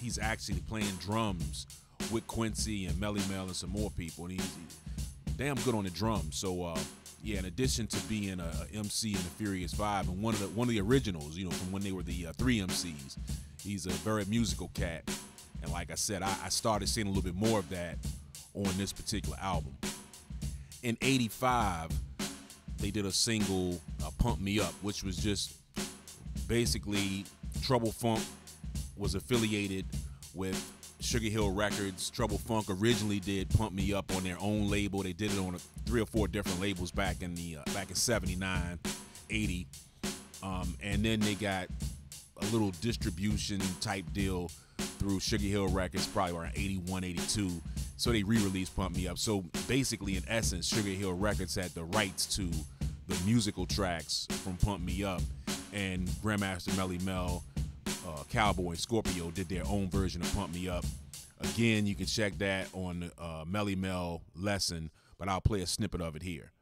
he's actually playing drums with Quincy and Melle Mel and some more people, and he's damn good on the drums. So uh, yeah, in addition to being a M C in the Furious Five and one of the one of the originals, you know, from when they were the uh, three M Cs, he's a very musical cat. And like I said, I, I started seeing a little bit more of that on this particular album. In eighty-five, they did a single, uh, Pump Me Up, which was just basically Trouble Funk was affiliated with Sugar Hill Records. Trouble Funk originally did Pump Me Up on their own label. They did it on a, three or four different labels back in the uh, back in seventy-nine, eighty. Um, and then they got a little distribution type deal through Sugar Hill Records, probably around eighty-one, eighty-two. So they re-released Pump Me Up. So basically, in essence, Sugar Hill Records had the rights to the musical tracks from Pump Me Up, and Grandmaster Melle Mel, uh, Cowboy, and Scorpio did their own version of Pump Me Up. Again, you can check that on uh, Melle Mel lesson, but I'll play a snippet of it here.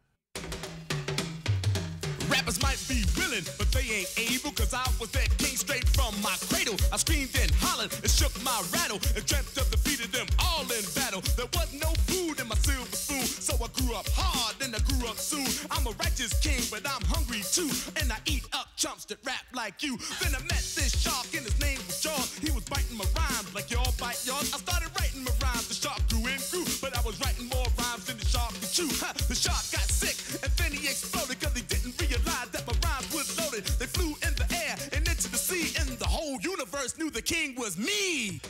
Rappers might be willing, but they ain't able, cause I was that king straight from my cradle. I screamed and hollered and shook my rattle and dreamt of defeating them all in battle. There was no food in my silver spoon, so I grew up hard and I grew up soon. I'm a righteous king, but I'm hungry too, and I eat up chumps that rap like you. Then I met this shark and his name was Jaws. He was biting my rhymes like y'all bite yours. I started writing my rhymes, the shark grew and grew, but I was writing more rhymes than the shark could chew. Huh, the shark got sick and then he exploded, cause he didn't realize that my rhymes was loaded. They flew in the air and into the sea, and the whole universe knew the king was me.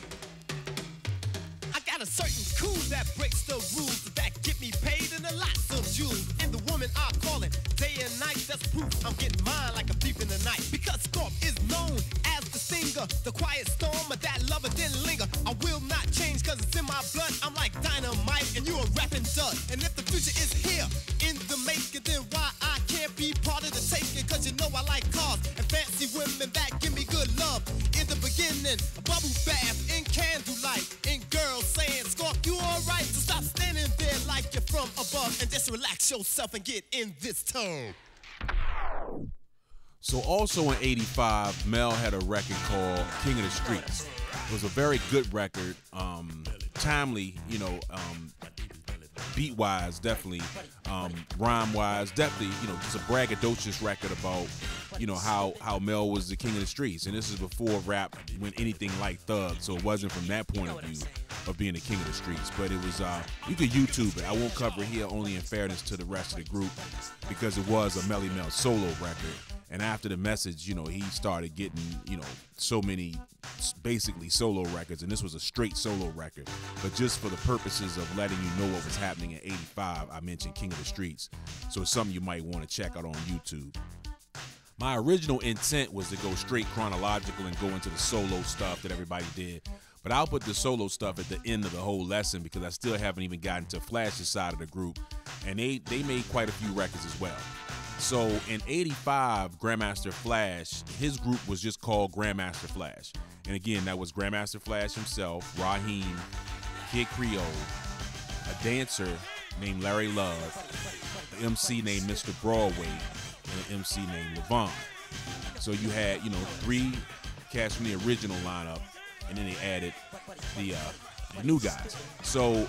I got a certain cool that breaks the rules, that get me paid in a lot of jewels. And the woman I call it day and night, that's proof I'm getting mine like a thief in the night, because Scorp is known as the singer, the quiet storm of that lover didn't linger. I will not change cause it's in my blood. I'm like dynamite and you are rapping dud. And if the future is here in the making, then why I can't be part of the taking? Cause you know I like cars and fancy women that give me good love. In the beginning, a bubble bath in candlelight, and girls saying, Scorp, you alright? So stop standing there like you're from above and just relax yourself and get in this tone. So also in eighty-five, Mel had a record called King of the Streets. It was a very good record, um, timely, you know, um, beat-wise, definitely, um, rhyme-wise, definitely, you know, just a braggadocious record about, you know, how, how Mel was the king of the streets. And this is before rap went anything like thug, so it wasn't from that point of view of being the king of the streets. But it was, uh, you could YouTube it. I won't cover it here, only in fairness to the rest of the group, because it was a Melle Mel solo record. And after The Message, you know, he started getting, you know, so many basically solo records. And this was a straight solo record. But just for the purposes of letting you know what was happening in eighty-five, I mentioned King of the Streets. So it's something you might want to check out on YouTube. My original intent was to go straight chronological and go into the solo stuff that everybody did. But I'll put the solo stuff at the end of the whole lesson because I still haven't even gotten to Flash's side of the group. And they, they made quite a few records as well. So in eighty-five, Grandmaster Flash, his group was just called Grandmaster Flash. And again, that was Grandmaster Flash himself, Raheem, Kid Creole, a dancer named Larry Love, an M C named Mister Broadway, and an M C named LaVon. So you had, you know, three cats from the original lineup, and then they added the, uh, the new guys. So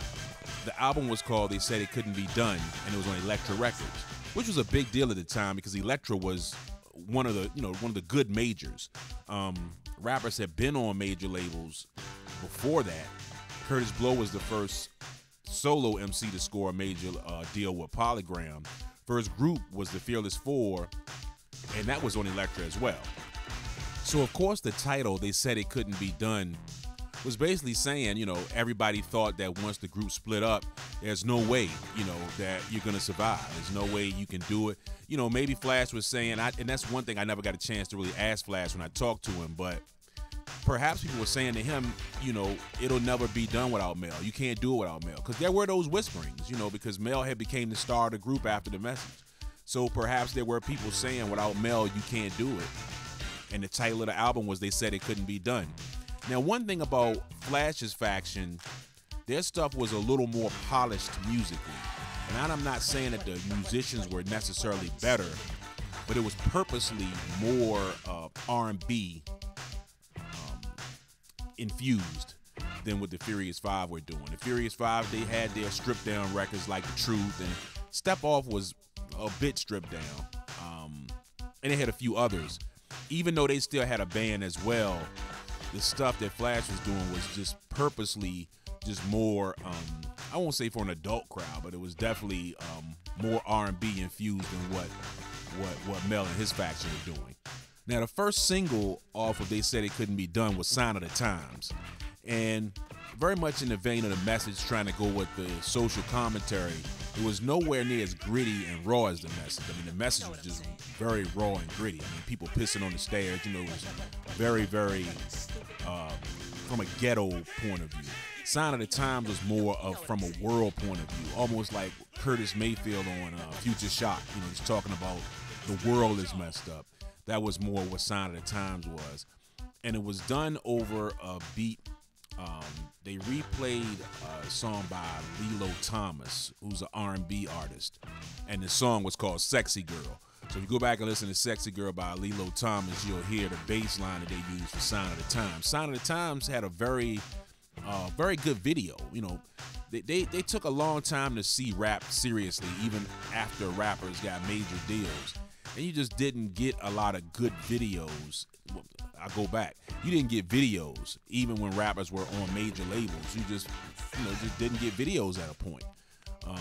the album was called They Said It Couldn't Be Done, and it was on Elektra Records, which was a big deal at the time because Elektra was one of the, you know, one of the good majors. Um, rappers had been on major labels before that. Curtis Blow was the first solo M C to score a major uh, deal with Polygram. First group was the Fearless Four, and that was on Elektra as well. So of course the title, They Said It Couldn't Be Done, was basically saying, you know, everybody thought that once the group split up, there's no way, you know, that you're going to survive. There's no way you can do it. You know, maybe Flash was saying, I, and that's one thing I never got a chance to really ask Flash when I talked to him, but perhaps people were saying to him, you know, it'll never be done without Mel. You can't do it without Mel. Because there were those whisperings, you know, because Mel had became the star of the group after The Message. So perhaps there were people saying, without Mel, you can't do it. And the title of the album was They Said It Couldn't Be Done. Now, one thing about Flash's faction, their stuff was a little more polished musically. And I'm not saying that the musicians were necessarily better, but it was purposely more uh, R and B um, infused than what the Furious Five were doing. The Furious Five, they had their stripped down records like The Truth, and Step Off was a bit stripped down. Um, and they had a few others. Even though they still had a band as well, the stuff that Flash was doing was just purposely just more, um, I won't say for an adult crowd, but it was definitely um, more R and B infused than what, what, what Mel and his faction were doing. Now, the first single off of They Said It Couldn't Be Done was Sign of the Times. And very much in the vein of The Message, trying to go with the social commentary, it was nowhere near as gritty and raw as The Message. I mean, The Message was just very raw and gritty. I mean, people pissing on the stairs, you know, it was very, very, uh, from a ghetto point of view. Sign of the Times was more of from a world point of view, almost like Curtis Mayfield on uh, Future Shock. You know, he's talking about the world is messed up. That was more what Sign of the Times was. And it was done over a beat. Um, they replayed a song by Lilo Thomas, who's an R and B artist, and the song was called Sexy Girl. So if you go back and listen to Sexy Girl by Lilo Thomas, you'll hear the bass line that they used for Sign of the Times. Sign of the Times had a very, uh, very good video. You know, they, they, they took a long time to see rap seriously, even after rappers got major deals. And you just didn't get a lot of good videos. I go back. You didn't get videos even when rappers were on major labels. You just, you know, just didn't get videos at a point. Um,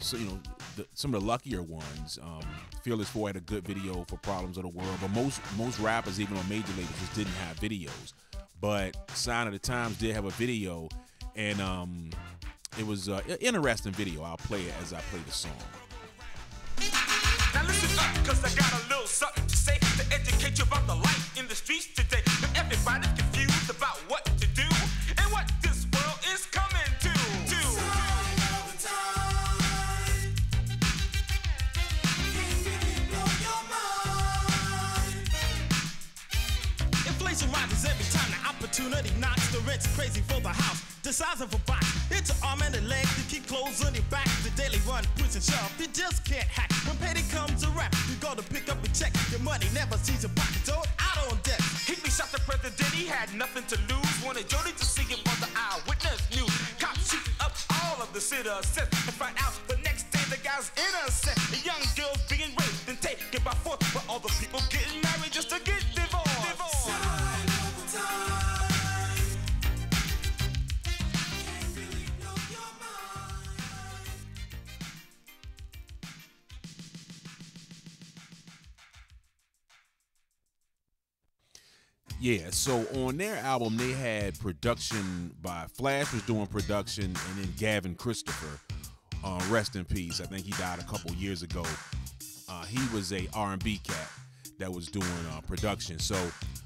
so you know, the, some of the luckier ones. Um, Fearless Four had a good video for Problems of the World, but most most rappers, even on major labels, just didn't have videos. But Sign of the Times did have a video, and um, it was uh, an interesting video. I'll play it as I play the song. Now listen up, cause I got a little something to say to educate you about the life in the streets today. Now every thirty knots, the rent's crazy for the house, the size of a box. It's an arm and a leg to keep clothes on your back. The daily run, push and shove, you just can't hack. When payday comes around, you go to pick up a check. Your money never sees a pocket, so out on deck. Hickley shot the president, he had nothing to lose. Wanted Jody to see him on the eyewitness news. Cops shooting up all of the citizens, and find out the next day the guy's innocent. The young girl's being raped and taken by force, but all the people getting married just to get divorced. Yeah, so on their album, they had production by Flash was doing production, and then Gavin Christopher, uh, rest in peace. I think he died a couple years ago. Uh, he was a R and B cat that was doing uh, production. So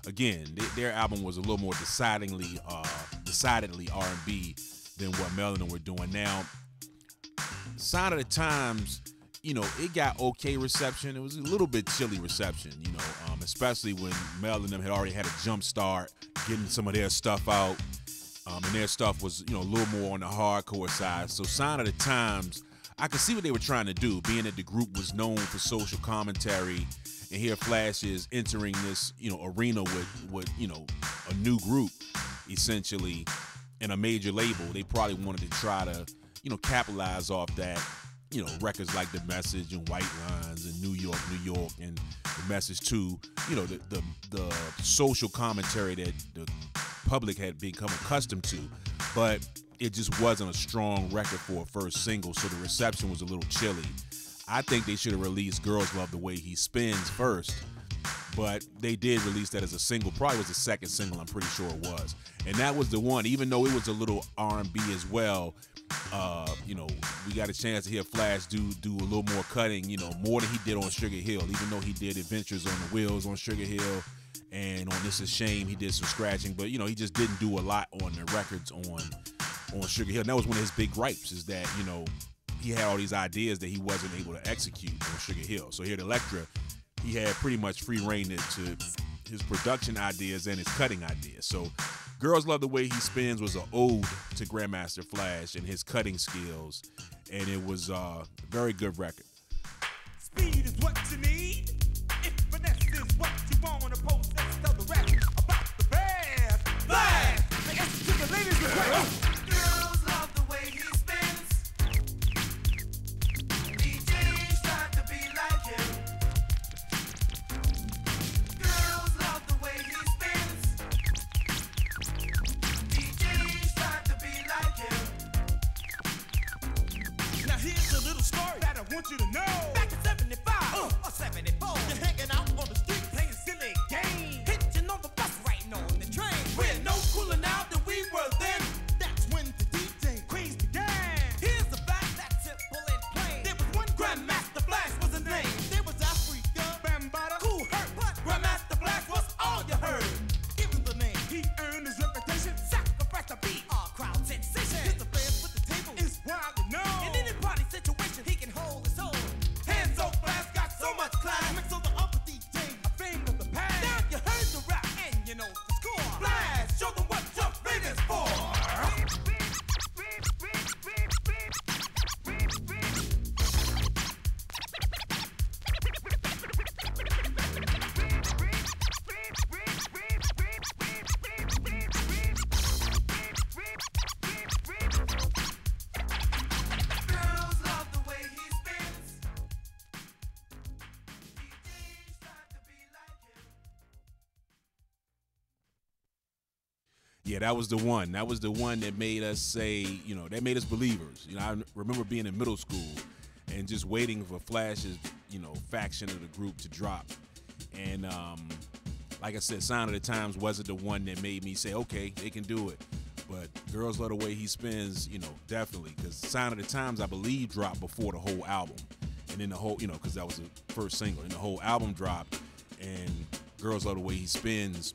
again, th their album was a little more decidedly, uh, decidedly R and B than what Mel and them were doing. Now, Sign of the Times, you know, it got okay reception. It was a little bit chilly reception, you know, um, especially when Mel and them had already had a jump start getting some of their stuff out, um, and their stuff was, you know, a little more on the hardcore side. So Sign of the Times, I could see what they were trying to do, being that the group was known for social commentary, and here Flash is entering this, you know, arena with, with you know, a new group, essentially, and a major label. They probably wanted to try to, you know, capitalize off that. You know, records like The Message and White Lines and New York, New York, and The Message too. You know, the, the the social commentary that the public had become accustomed to, but it just wasn't a strong record for a first single, so the reception was a little chilly. I think they should have released Girls Love the Way He Spins first, but they did release that as a single. Probably was the second single, I'm pretty sure it was. And that was the one, even though it was a little R and B as well. Uh, you know, we got a chance to hear Flash do do a little more cutting, you know, more than he did on Sugar Hill, even though he did Adventures on the Wheels on Sugar Hill, and on This Is Shame, he did some scratching, but, you know, he just didn't do a lot on the records on on Sugar Hill. And that was one of his big gripes, is that, you know, he had all these ideas that he wasn't able to execute on Sugar Hill. So here at Elektra, he had pretty much free reign to, to his production ideas and his cutting ideas. So Girls Love the Way He Spins was an ode to Grandmaster Flash and his cutting skills, and it was a very good record. Speed is what you need. If finesse is what you want to post, let's tell the rest about the fast Flash. The answer to the ladies' request. Girls love the way he spins. D Js try to be like him. Want you to know, back in seventy-five uh, or seventy-four, you're hanging out on the street playing silly games, hitching on the bus, riding on the train. We're no cooler now than we were then. That's when the D J craze began. Here's the fact, that's simple and plain. There was one Grandmaster Flash was the name. There was Africa, Bambada, who hurt, but Grandmaster Flash was all you heard. Give him the name, he earned his reputation, sacrificed the beat, our crowd sensation. Here's the players with the table, it's wild to know. And in any party situation, he can hold. So much class, mix all the upper D J, a fame of the past. Now you heard the rap, and you know the score. Flash, show them what your fingers for. Yeah, that was the one. That was the one that made us say, you know, that made us believers. You know, I remember being in middle school and just waiting for Flash's, you know, faction of the group to drop. And um, like I said, Sign of the Times wasn't the one that made me say, okay, they can do it. But Girls Love the Way He Spins, you know, definitely. Because Sign of the Times, I believe, dropped before the whole album. And then the whole, you know, because that was the first single. And the whole album dropped. And Girls Love the Way He Spins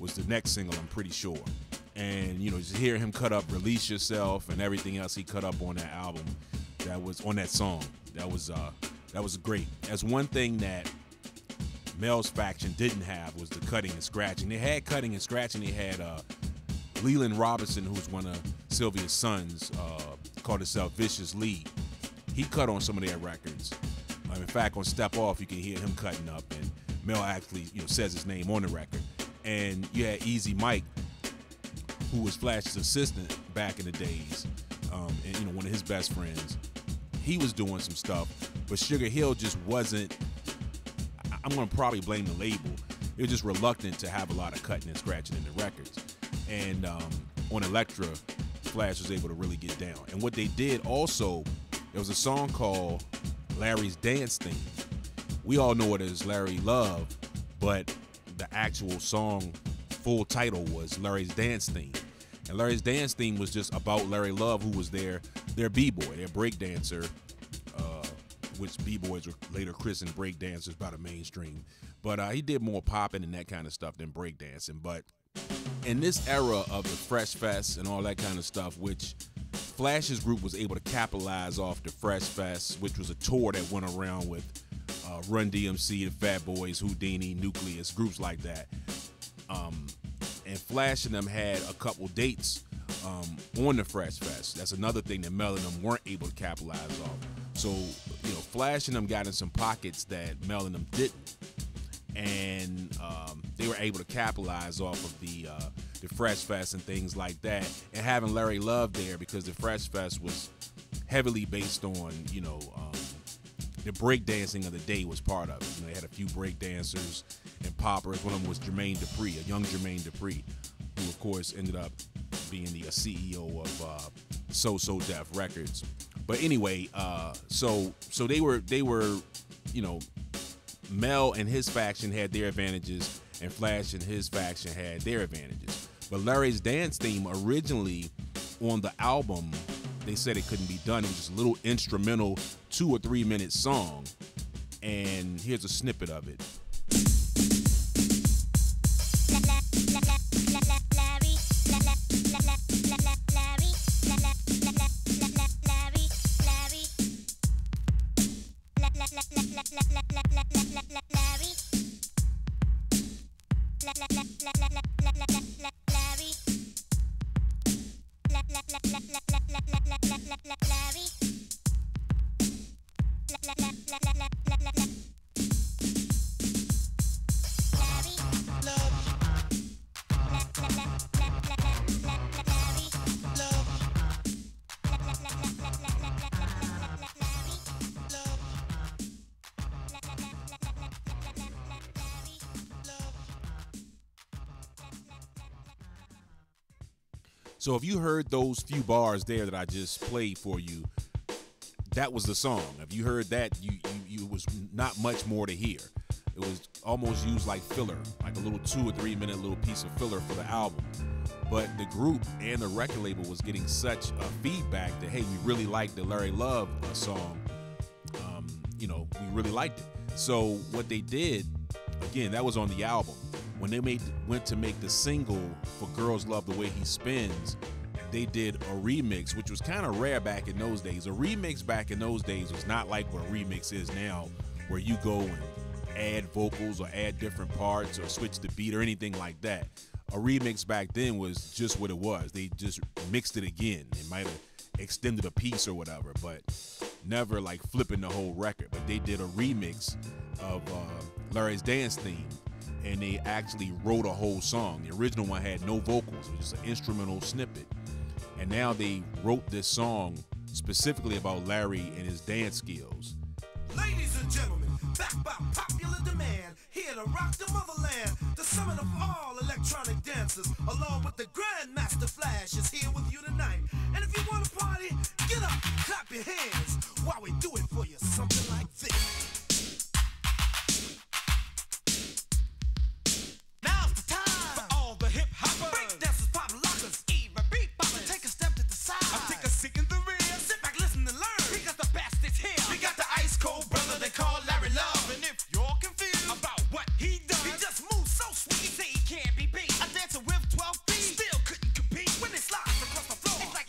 was the next single, I'm pretty sure. And, you know, just hear him cut up Release Yourself and everything else he cut up on that album, that was on that song. That was uh, that was great. That's one thing that Mel's faction didn't have was the cutting and scratching. They had cutting and scratching. They had uh, Leland Robinson, who's one of Sylvia's sons, uh, called himself Vicious Lee. He cut on some of their records. Um, in fact, on Step Off, you can hear him cutting up, and Mel actually, you know, says his name on the record. And you had Easy Mike, who was Flash's assistant back in the days, um, and you know, one of his best friends. He was doing some stuff, but Sugar Hill just wasn't. I'm gonna probably blame the label. They were just reluctant to have a lot of cutting and scratching in the records. And um, on Elektra, Flash was able to really get down. And what they did also, there was a song called Larry's Dance Theme. We all know it as Larry Love, but the actual song full title was Larry's Dance Theme. And Larry's Dance Theme was just about Larry Love, who was their, their b-boy, their break dancer, uh, which b-boys were later christened break dancers by the mainstream. But uh, he did more popping and that kind of stuff than break dancing. But in this era of the Fresh Fest and all that kind of stuff, which Flash's group was able to capitalize off the Fresh Fest, which was a tour that went around with uh, Run D M C, the Fat Boys, Houdini, Nucleus, groups like that. Um, and Flash and them had a couple dates um, on the Fresh Fest. That's another thing that Mel and them weren't able to capitalize off. So, you know, Flash and them got in some pockets that Mel and them didn't. And um, they were able to capitalize off of the uh, the Fresh Fest and things like that, and having Larry Love there, because the Fresh Fest was heavily based on, you know, um, the breakdancing of the day was part of it. You know, they had a few breakdancers and poppers. One of them was Jermaine Dupri, a young Jermaine Dupri, who of course ended up being the uh, C E O of uh, So So Def Records. But anyway, uh, so so they were they were, you know. Mel and his faction had their advantages, and Flash and his faction had their advantages. But Larry's Dance Theme, originally on the album, they said it couldn't be done. It was just a little instrumental two or three minute song. And here's a snippet of it. So if you heard those few bars there that I just played for you, that was the song. If you heard that, you, you, you was not much more to hear. It was almost used like filler, like a little two or three minute little piece of filler for the album. But the group and the record label was getting such uh, feedback that, hey, we really liked the Larry Love uh, song. Um, you know, we really liked it. So what they did, again, that was on the album. When they made, went to make the single for Girls Love the Way He Spins, they did a remix, which was kind of rare back in those days. A remix back in those days was not like what a remix is now, where you go and add vocals or add different parts or switch the beat or anything like that. A remix back then was just what it was. They just mixed it again. They might have extended a piece or whatever, but never like flipping the whole record. But they did a remix of uh, Larry's Dance Theme, and they actually wrote a whole song. The original one had no vocals, it was just an instrumental snippet. And now they wrote this song specifically about Larry and his dance skills. Ladies and gentlemen, back by popular demand, here to rock the motherland, the summit of all electronic dancers, along with the Grandmaster Flash is here with you tonight. And if you want to party, get up, clap your hands, while we do it for you, something like this. Sweet, he can't be beat. I danced with twelve feet, still couldn't compete. When it slides across the floor, it's like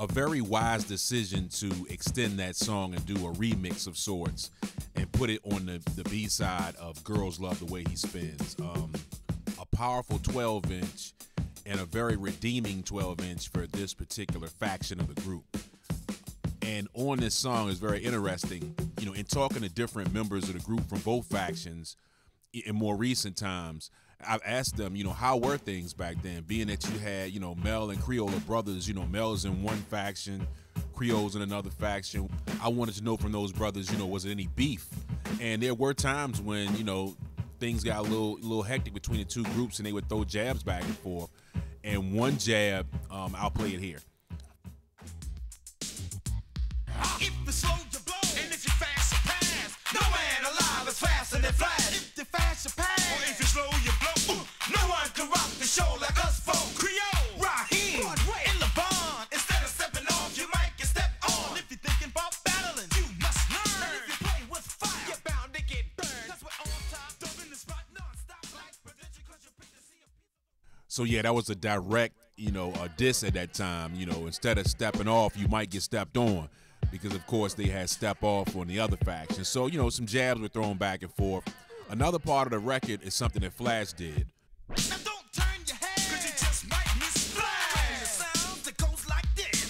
a very wise decision to extend that song and do a remix of sorts and put it on the, the B-side of Girls Love the Way He Spins. Um, a powerful twelve inch and a very redeeming twelve inch for this particular faction of the group. And on this song is very interesting, you know, in talking to different members of the group from both factions in more recent times, I've asked them, you know, how were things back then? Being that you had, you know, Mel and Creole are brothers, you know, Mel's in one faction, Creole's in another faction. I wanted to know from those brothers, you know, was there any beef? And there were times when, you know, things got a little, little hectic between the two groups and they would throw jabs back and forth. And one jab, um, I'll play it here. If the slow you blow, and if you fast you pass, no man alive is faster than Flash. If the fast you pass, or if you slow you blow, ooh, no one can rock the show like us folk. Creole, Raheem, Broadway, and LaVon. Instead of stepping off, you might get stepped on. If you're thinking about battling, you must learn. And if you play with fire, you're bound to get burned. Cause we're on top, dumping the spot, non-stop like prediction, cause you pick to see a people. So yeah, that was a direct, you know, a diss at that time. You know, instead of stepping off, you might get stepped on. Because, of course, they had Step Off on the other faction. So, you know, some jabs were thrown back and forth. Another part of the record is something that Flash did. Now don't turn your head, because you just might miss Flash. The sound that goes like this.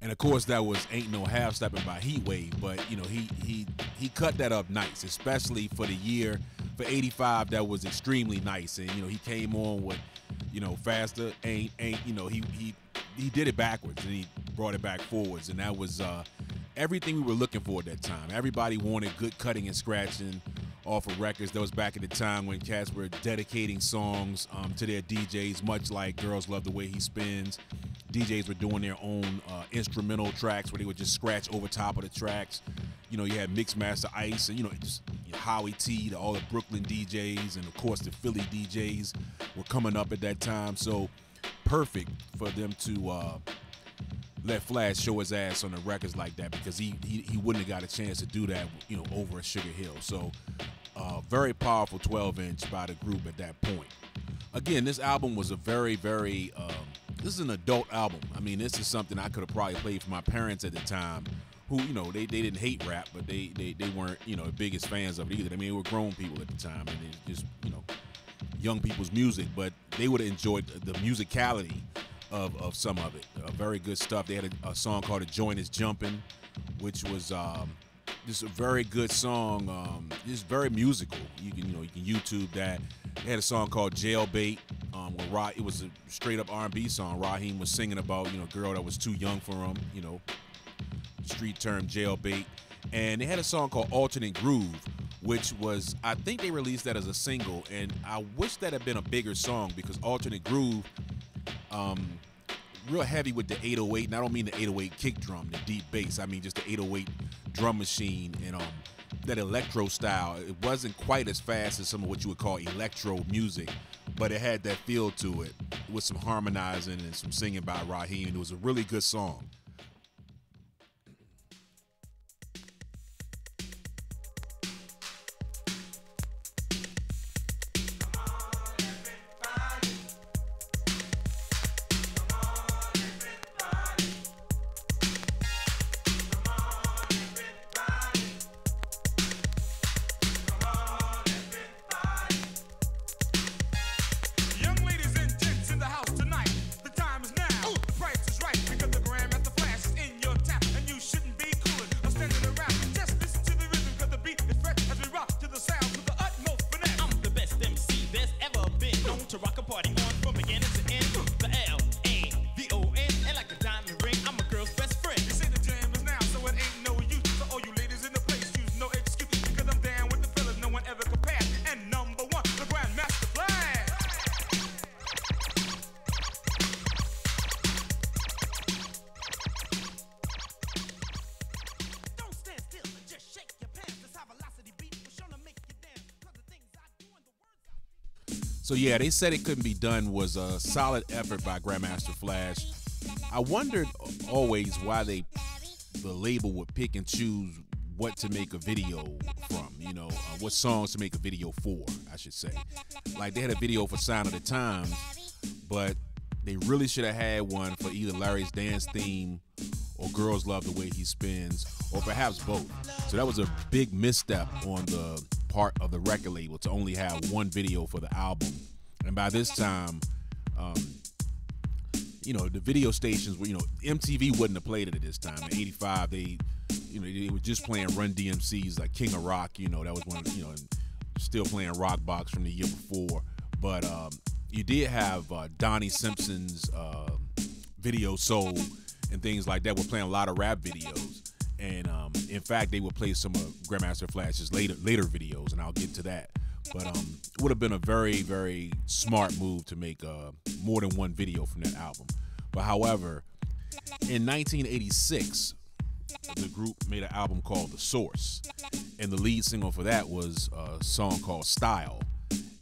And of course, that was Ain't No Half Stepping by Heatwave, but you know, he he he cut that up nice, especially for the year. For eighty-five, that was extremely nice. And you know, he came on with, you know, faster ain't ain't, you know, he he he did it backwards and he brought it back forwards. And that was uh everything we were looking for at that time. Everybody wanted good cutting and scratching off of records. That was back at the time when cats were dedicating songs um, to their D Js, much like Girls Love the Way He Spins. D Js were doing their own uh, instrumental tracks where they would just scratch over top of the tracks. You know, you had Mixmaster Ice and, you know, just you know, Howie T, the, all the Brooklyn D Js, and of course the Philly D Js were coming up at that time. So perfect for them to uh, let Flash show his ass on the records like that, because he, he, he wouldn't have got a chance to do that, you know, over at Sugar Hill. So uh, very powerful twelve inch by the group at that point. Again, this album was a very, very, um, this is an adult album. I mean, this is something I could have probably played for my parents at the time, who, you know, they, they didn't hate rap, but they, they they weren't, you know, the biggest fans of it either. I mean, they were grown people at the time, and they just, you know, young people's music, but they would have enjoyed the musicality of, of some of it. Uh, very good stuff. They had a, a song called The Joint Is Jumping, which was um, just a very good song, um, just very musical. You can, you know, you can YouTube that. They had a song called Jailbait, um, where Ra it was a straight-up R and B song. Raheem was singing about, you know, a girl that was too young for him, you know, street term jailbait. And they had a song called Alternate Groove, which was, I think they released that as a single, and I wish that had been a bigger song, because Alternate Groove, um, real heavy with the eight oh eight, and I don't mean the eight oh eight kick drum, the deep bass, I mean just the eight oh eight drum machine, and um, that electro style. It wasn't quite as fast as some of what you would call electro music, but it had that feel to it, with some harmonizing and some singing by Raheem. It was a really good song. So yeah, They Said It Couldn't Be Done was a solid effort by Grandmaster Flash. I wondered always why they, the label would pick and choose what to make a video from, you know, uh, what songs to make a video for, I should say. Like, they had a video for Sound of the Times, but they really should have had one for either Larry's Dance Theme or Girls Love the Way He Spins, or perhaps both. So that was a big misstep on the part of the record label to only have one video for the album. And by this time, um, you know, the video stations were, you know, M T V wouldn't have played it at this time. In eighty-five, they, you know, they were just playing Run D M C's like King of Rock, you know, that was one of, you know, and still playing Rock Box from the year before. But um, you did have uh, Donnie Simpson's uh, Video Soul and things like that. We're playing a lot of rap videos. And um, in fact, they would play some of Grandmaster Flash's later later videos, and I'll get to that. But um, it would have been a very, very smart move to make uh, more than one video from that album. But however, in nineteen eighty-six, the group made an album called The Source, and the lead single for that was a song called Style,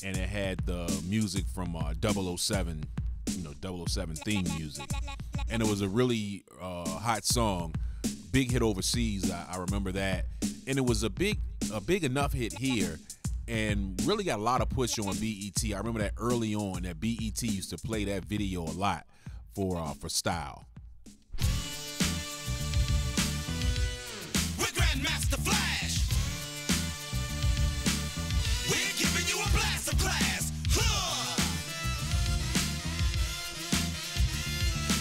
and it had the music from uh, double oh seven, you know, double oh seven theme music, and it was a really uh, hot song, big hit overseas. I, I remember that, and it was a big, a big enough hit here, and really got a lot of push on B E T. I remember that early on, that B E T used to play that video a lot for uh, for Style. We're Grandmaster Flash. We're giving you a blast of class. Huh.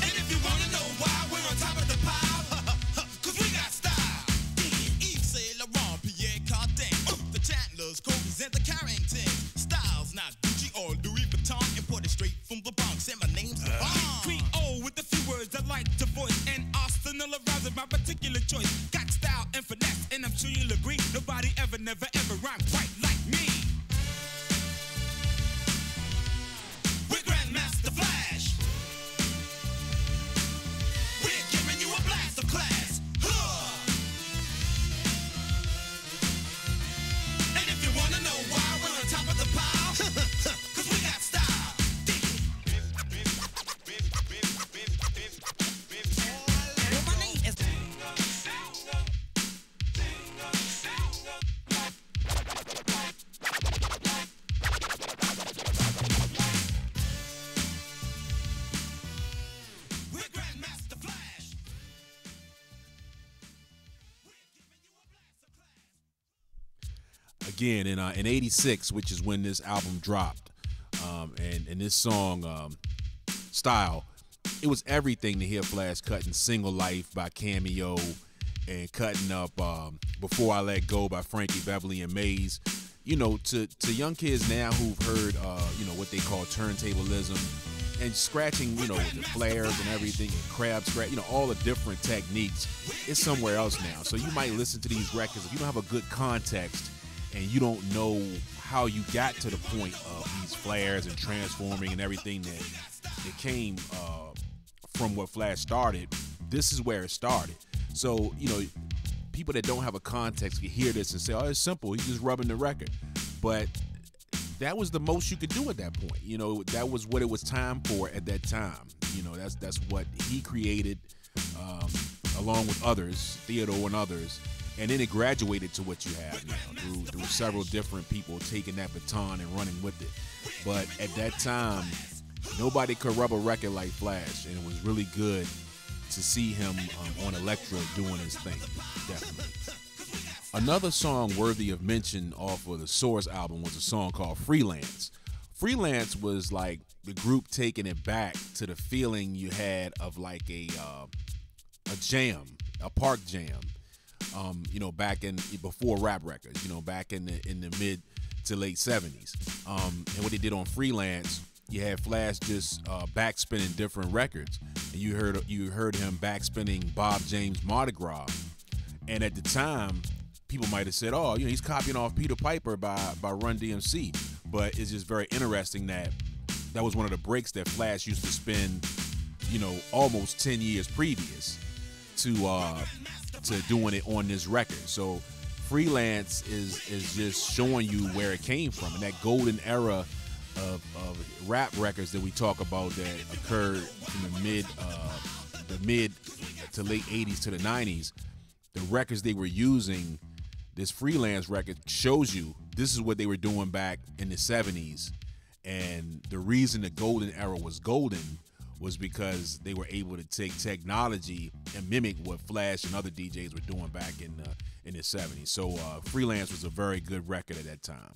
And if you wanna know why we're on top of the pile, cause we got style. Eve, say LaVon, Pierre Cardin, the Chandlers, Kobe's, and the Carringtons. Styles not Gucci or Louis Vuitton, imported straight from the Bronx, and my name's LaVon. Uh. Creole with a few words I like to voice, and Austin arousing my particular choice. Got style and finesse, and I'm sure you'll agree, nobody ever, never, ever rhymed quite like me. Grandmaster Flash, we're giving you a blast of class, huh. And if you wanna know why we're on top of the pile, cause we got style. Well, my name is Again, in uh, in eighty-six, which is when this album dropped, um, and, and this song, um, Style, it was everything to hear Flash cutting Single Life by Cameo and cutting up um, Before I Let Go by Frankie Beverly and Maze. You know, to, to young kids now who've heard, uh, you know, what they call turntablism and scratching, you know, with the flares and everything and crab scratch, you know, all the different techniques, it's somewhere else now. So you might listen to these records, if you don't have a good context, and you don't know how you got to the point of these flares and transforming and everything that it came uh, from what Flash started, this is where it started. So, you know, people that don't have a context can hear this and say, oh, it's simple, he's just rubbing the record. But that was the most you could do at that point. You know, that was what it was time for at that time. You know, that's, that's what he created um, along with others, Theodore and others. And then it graduated to what you have now through, through several different people taking that baton and running with it. But at that time, nobody could rub a record like Flash, and it was really good to see him um, on Elektra doing his thing, definitely. Another song worthy of mention off of the Source album was a song called Freelance. Freelance was like the group taking it back to the feeling you had of like a, uh, a jam, a park jam. Um, you know, back in before rap records, you know, back in the in the mid to late seventies, um, and what they did on Freelance, you had Flash just uh, backspinning different records, and you heard you heard him backspinning Bob James Mardi Gras, and at the time, people might have said, oh, you know, he's copying off Peter Piper by by Run D M C, but it's just very interesting that that was one of the breaks that Flash used to spend, you know, almost ten years previous to. Uh, to doing it on this record. So Freelance is is just showing you where it came from, and that golden era of, of rap records that we talk about that occurred in the mid uh, the mid to late eighties to the nineties, the records they were using, this freelance record shows you this is what they were doing back in the seventies. And the reason the golden era was golden was because they were able to take technology and mimic what Flash and other D Js were doing back in the, in the seventies. So uh, Freelance was a very good record at that time.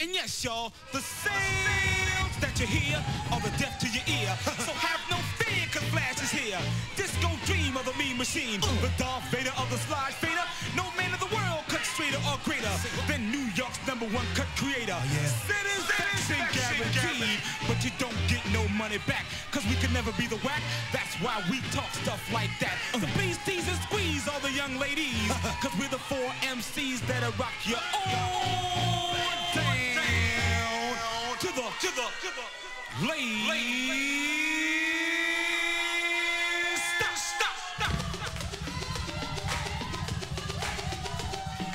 And yes, y'all, the sounds that you hear are the death to your ear. So have no fear, because Flash is here. Disco dream of the mean machine. The Darth Vader of the slide fader. No man in the world cut straighter or greater than New York's number one cut creator. Satisfaction guaranteed, but you don't get no money back, because we can never be the whack. That's why we talk stuff like that. So please tease and squeeze all the young ladies, because we're the four M Cs that'll rock your own thing. To the, to the, to the, ladies. Stop, stop, stop, stop.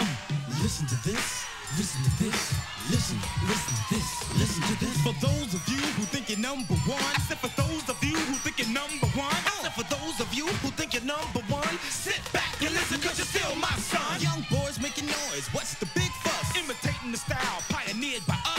Uh, listen to this, listen to this, listen, listen to this, listen to this. For those of you who think you're number one, I said for those of you who think you're number one, I said for those of you who think you're number one, sit back and listen, cause you're still my son. Young boys making noise, what's the big fuss? Imitating the style pioneered by us.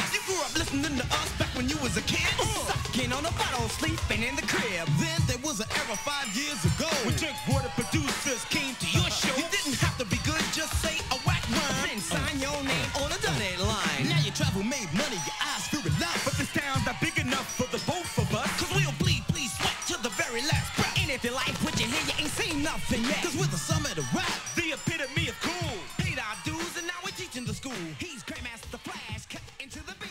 Listening to us back when you was a kid, uh, sucking on a bottle, sleeping in the crib. Then there was an era five years ago when jerkwater producers came to your show. You didn't have to be good, just say a whack rhyme, then sign your name on a donate line. Now your travel made money, your eyes filled with love, but this town's not big enough for the both of us, cause we'll bleed, bleed, sweat to the very last breath. And if you like what you hear, you ain't seen nothing yet, cause we're the summit of rap, the epitome of cool. Paid our dues and now we're teaching the school. He's Grandmaster Flash, cut into the beat.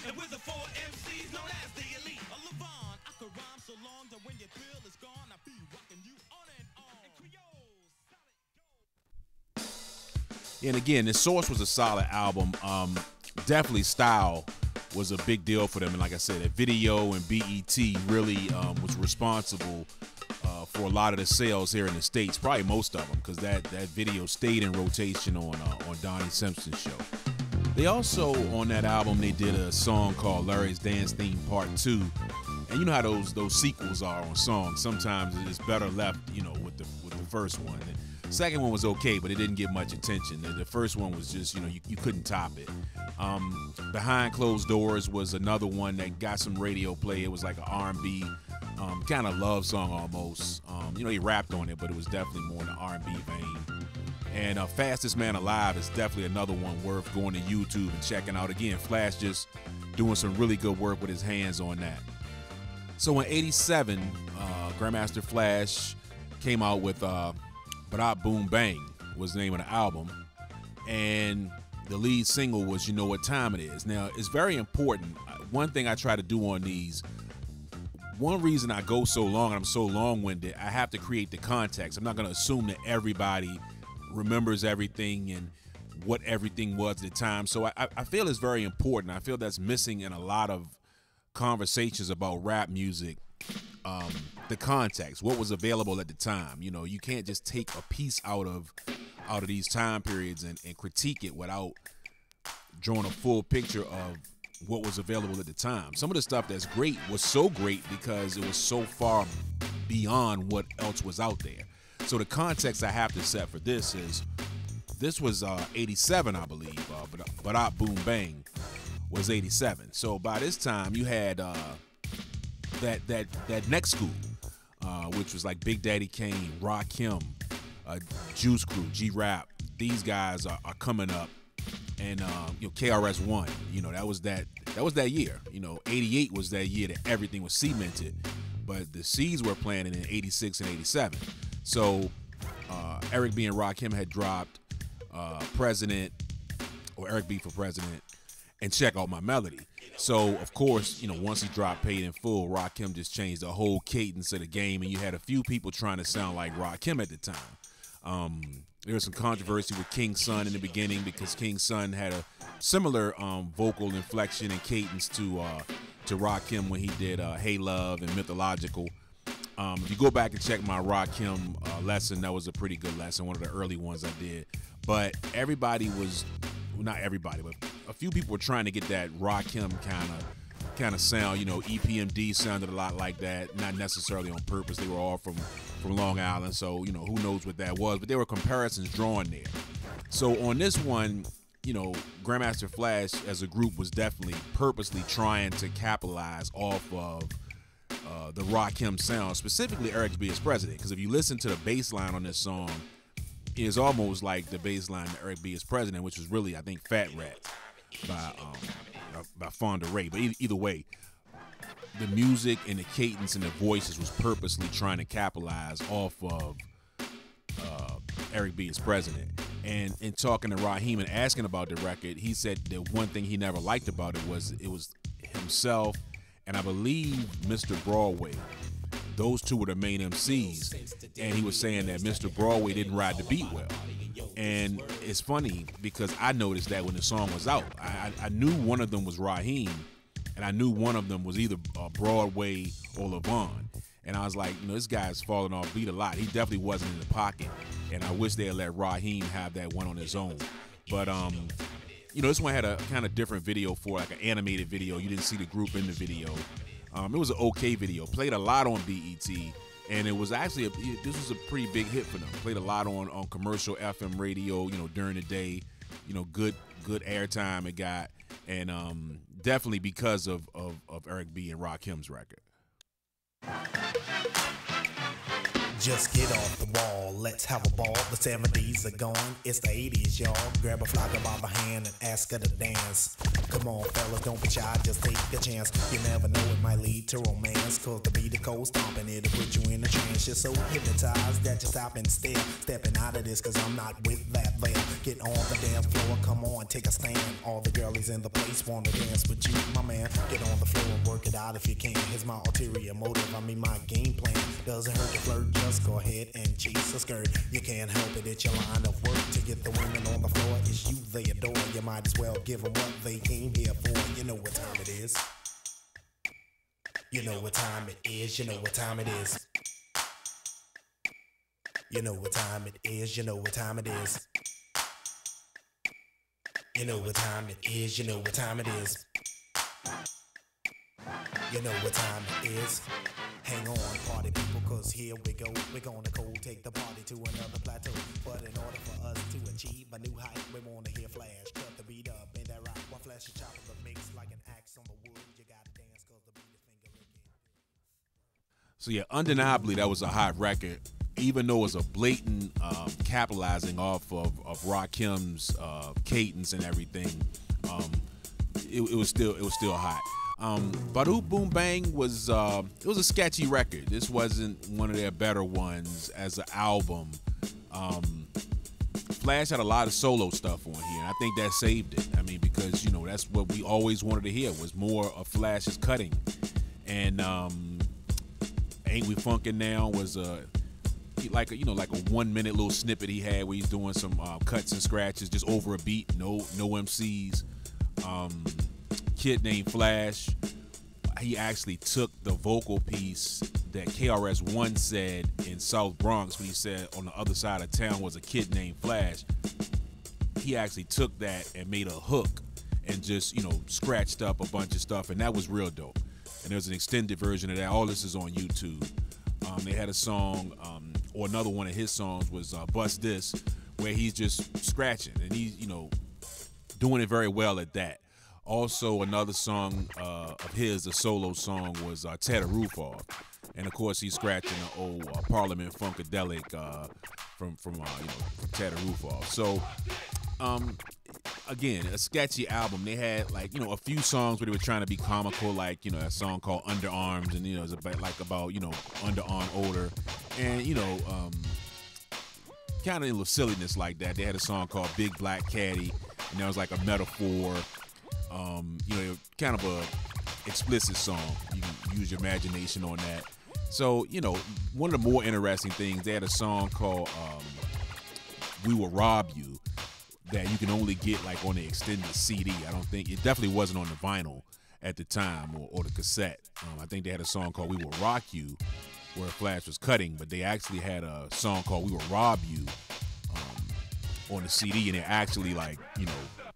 And again, the Source was a solid album. Um, definitely style was a big deal for them. And like I said, that video and B E T really um, was responsible uh, for a lot of the sales here in the States, probably most of them, because that, that video stayed in rotation on, uh, on Donnie Simpson's show. They also, on that album, they did a song called Larry's Dance Theme Part two. And you know how those those sequels are on songs. Sometimes it's better left, you know, with the, with the first one. And second one was okay, but it didn't get much attention. The first one was just, you know, you, you couldn't top it. Um, Behind Closed Doors was another one that got some radio play. It was like an R and B, um, kind of love song almost. Um, you know, he rapped on it, but it was definitely more in the R and B vein. And uh, Fastest Man Alive is definitely another one worth going to YouTube and checking out. Again, Flash just doing some really good work with his hands on that. So in eighty-seven, uh, Grandmaster Flash came out with... Uh, Bada Boom Bang was the name of the album, and the lead single was You Know What Time It Is. Now, it's very important. One thing I try to do on these, one reason I go so long and I'm so long-winded, I have to create the context. I'm not going to assume that everybody remembers everything and what everything was at the time. So I, I feel it's very important. I feel that's missing in a lot of conversations about rap music. Um, the context, what was available at the time. You know, you can't just take a piece out of out of these time periods and, and critique it without drawing a full picture of what was available at the time. Some of the stuff that's great was so great because it was so far beyond what else was out there. So the context I have to set for this is, this was uh, eighty-seven, I believe, uh, but, but I, Boom Bang was eighty-seven. So by this time you had uh, that that that next school, uh, which was like Big Daddy Kane, Rakim, uh, Juice Crew, G-Rap. These guys are, are coming up, and uh, you know, K R S One. You know, that was that that was that year. You know, eighty-eight was that year that everything was cemented, but the seeds were planted in eighty-six and eighty-seven. So uh, Eric B and Rakim had dropped uh, President, or Eric B for President, and Check Out My Melody. So, of course, you know, once he dropped Paid in Full, Rakim just changed the whole cadence of the game, and you had a few people trying to sound like Rakim at the time. Um, there was some controversy with King's Son in the beginning because King's Son had a similar um, vocal inflection and cadence to uh, to Rakim when he did uh, Hey Love and Mythological. Um, if you go back and check my Rakim uh, lesson, that was a pretty good lesson, one of the early ones I did. But everybody was, well, not everybody, but a few people were trying to get that Rakim kind of kind of sound, you know, E P M D sounded a lot like that, not necessarily on purpose. They were all from, from Long Island, so, you know, who knows what that was, but there were comparisons drawn there. So on this one, you know, Grandmaster Flash as a group was definitely purposely trying to capitalize off of uh, the Rakim sound, specifically Eric B as President, because if you listen to the bass line on this song, it is almost like the bass line to Eric B as President, which was really, I think, Fat Rat by, um, by Fonda Ray. But either, either way, the music and the cadence and the voices was purposely trying to capitalize off of uh, Eric B as President. And in talking to Raheem and asking about the record, he said the one thing he never liked about it was it was himself and I believe Mister Broadway. Those two were the main M Cs, and he was saying that Mister Broadway didn't ride the beat well. And it's funny because I noticed that when the song was out, I, I knew one of them was Raheem, and I knew one of them was either uh, Broadway or LaVon. And I was like, you know, this guy's falling off beat a lot. He definitely wasn't in the pocket, and I wish they had let Raheem have that one on his own. But, um, you know, this one had a kind of different video for like an animated video. You didn't see the group in the video. Um, it was an okay video. Played a lot on B E T, and it was actually a, this was a pretty big hit for them. Played a lot on on commercial F M radio, you know, during the day. You know, good good airtime it got, and um, definitely because of, of of Eric B and Rakim's record. Just get off the wall, let's have a ball. The seventies are gone, it's the eighties, y'all. Grab a flocker by the hand and ask her to dance. Come on, fellas, don't be shy, just take a chance. You never know, it might lead to romance. Cause the beat of cold stomping, it'll put you in a trance. You're so hypnotized that you stop and stare. Stepping out of this, cause I'm not with that there. Get on the dance floor, come on, take a stand. All the girlies in the place wanna dance with you, my man. Get on the floor, work it out if you can. Here's my ulterior motive, I mean my game plan. Doesn't hurt to flirt, just go ahead and chase a skirt. You can't help it, it's your line of work. To get the women on the floor, it's you they adore. You might as well give them what they came here for. You know what time it is. You know what time it is. You know what time it is. You know what time it is. You know what time it is. You know what time it is. You know what time it is. You know what time it is. Hang on, party people, cause here we go. We're gonna go take the party to another plateau. But in order for us to achieve a new height, we wanna hear Flash. Cut the beat up, made that rock. While Flash is chopping the mix like an axe on the wood. You gotta dance cause the beat is finger licking. So yeah, undeniably that was a hot record. Even though it was a blatant um, capitalizing off of, of Rakim's uh, cadence and everything, um, it, it was still it was still hot. Um, Badu Boom Bang was uh, it was a sketchy record. This wasn't one of their better ones as an album. Um, Flash had a lot of solo stuff on here, and I think that saved it. I mean, because you know that's what we always wanted to hear was more of Flash's cutting. And um, Ain't We Funkin' Now was a like a, you know like a one minute little snippet he had where he's doing some uh, cuts and scratches just over a beat, no no M Cs. Um, Kid Named Flash, he actually took the vocal piece that K R S One said in South Bronx when he said on the other side of town was a kid named Flash. He actually took that and made a hook and just, you know, scratched up a bunch of stuff, and that was real dope. And there's an extended version of that. All this is on YouTube. Um, they had a song, um, or another one of his songs was uh, Bust This, where he's just scratching, and he's, you know, doing it very well at that. Also, another song uh, of his, a solo song, was uh, Tear the Roof Off. And, of course, he's scratching the old uh, Parliament Funkadelic uh, from, from uh, you know, Tear the Roof Off. So, um, again, a sketchy album. They had, like, you know, a few songs where they were trying to be comical, like, you know, a song called Underarms, and, you know, it's about, like about, you know, underarm odor. And, you know, um, kind of a little silliness like that. They had a song called Big Black Caddy, and that was like a metaphor. Um, you know, kind of a explicit song. You can use your imagination on that. So, you know, one of the more interesting things, they had a song called um, We Will Rob You that you can only get like on the extended C D. I don't think, it definitely wasn't on the vinyl at the time or, or the cassette. Um, I think they had a song called We Will Rock You where Flash was cutting, but they actually had a song called We Will Rob You um, on the C D, and they actually like, you know,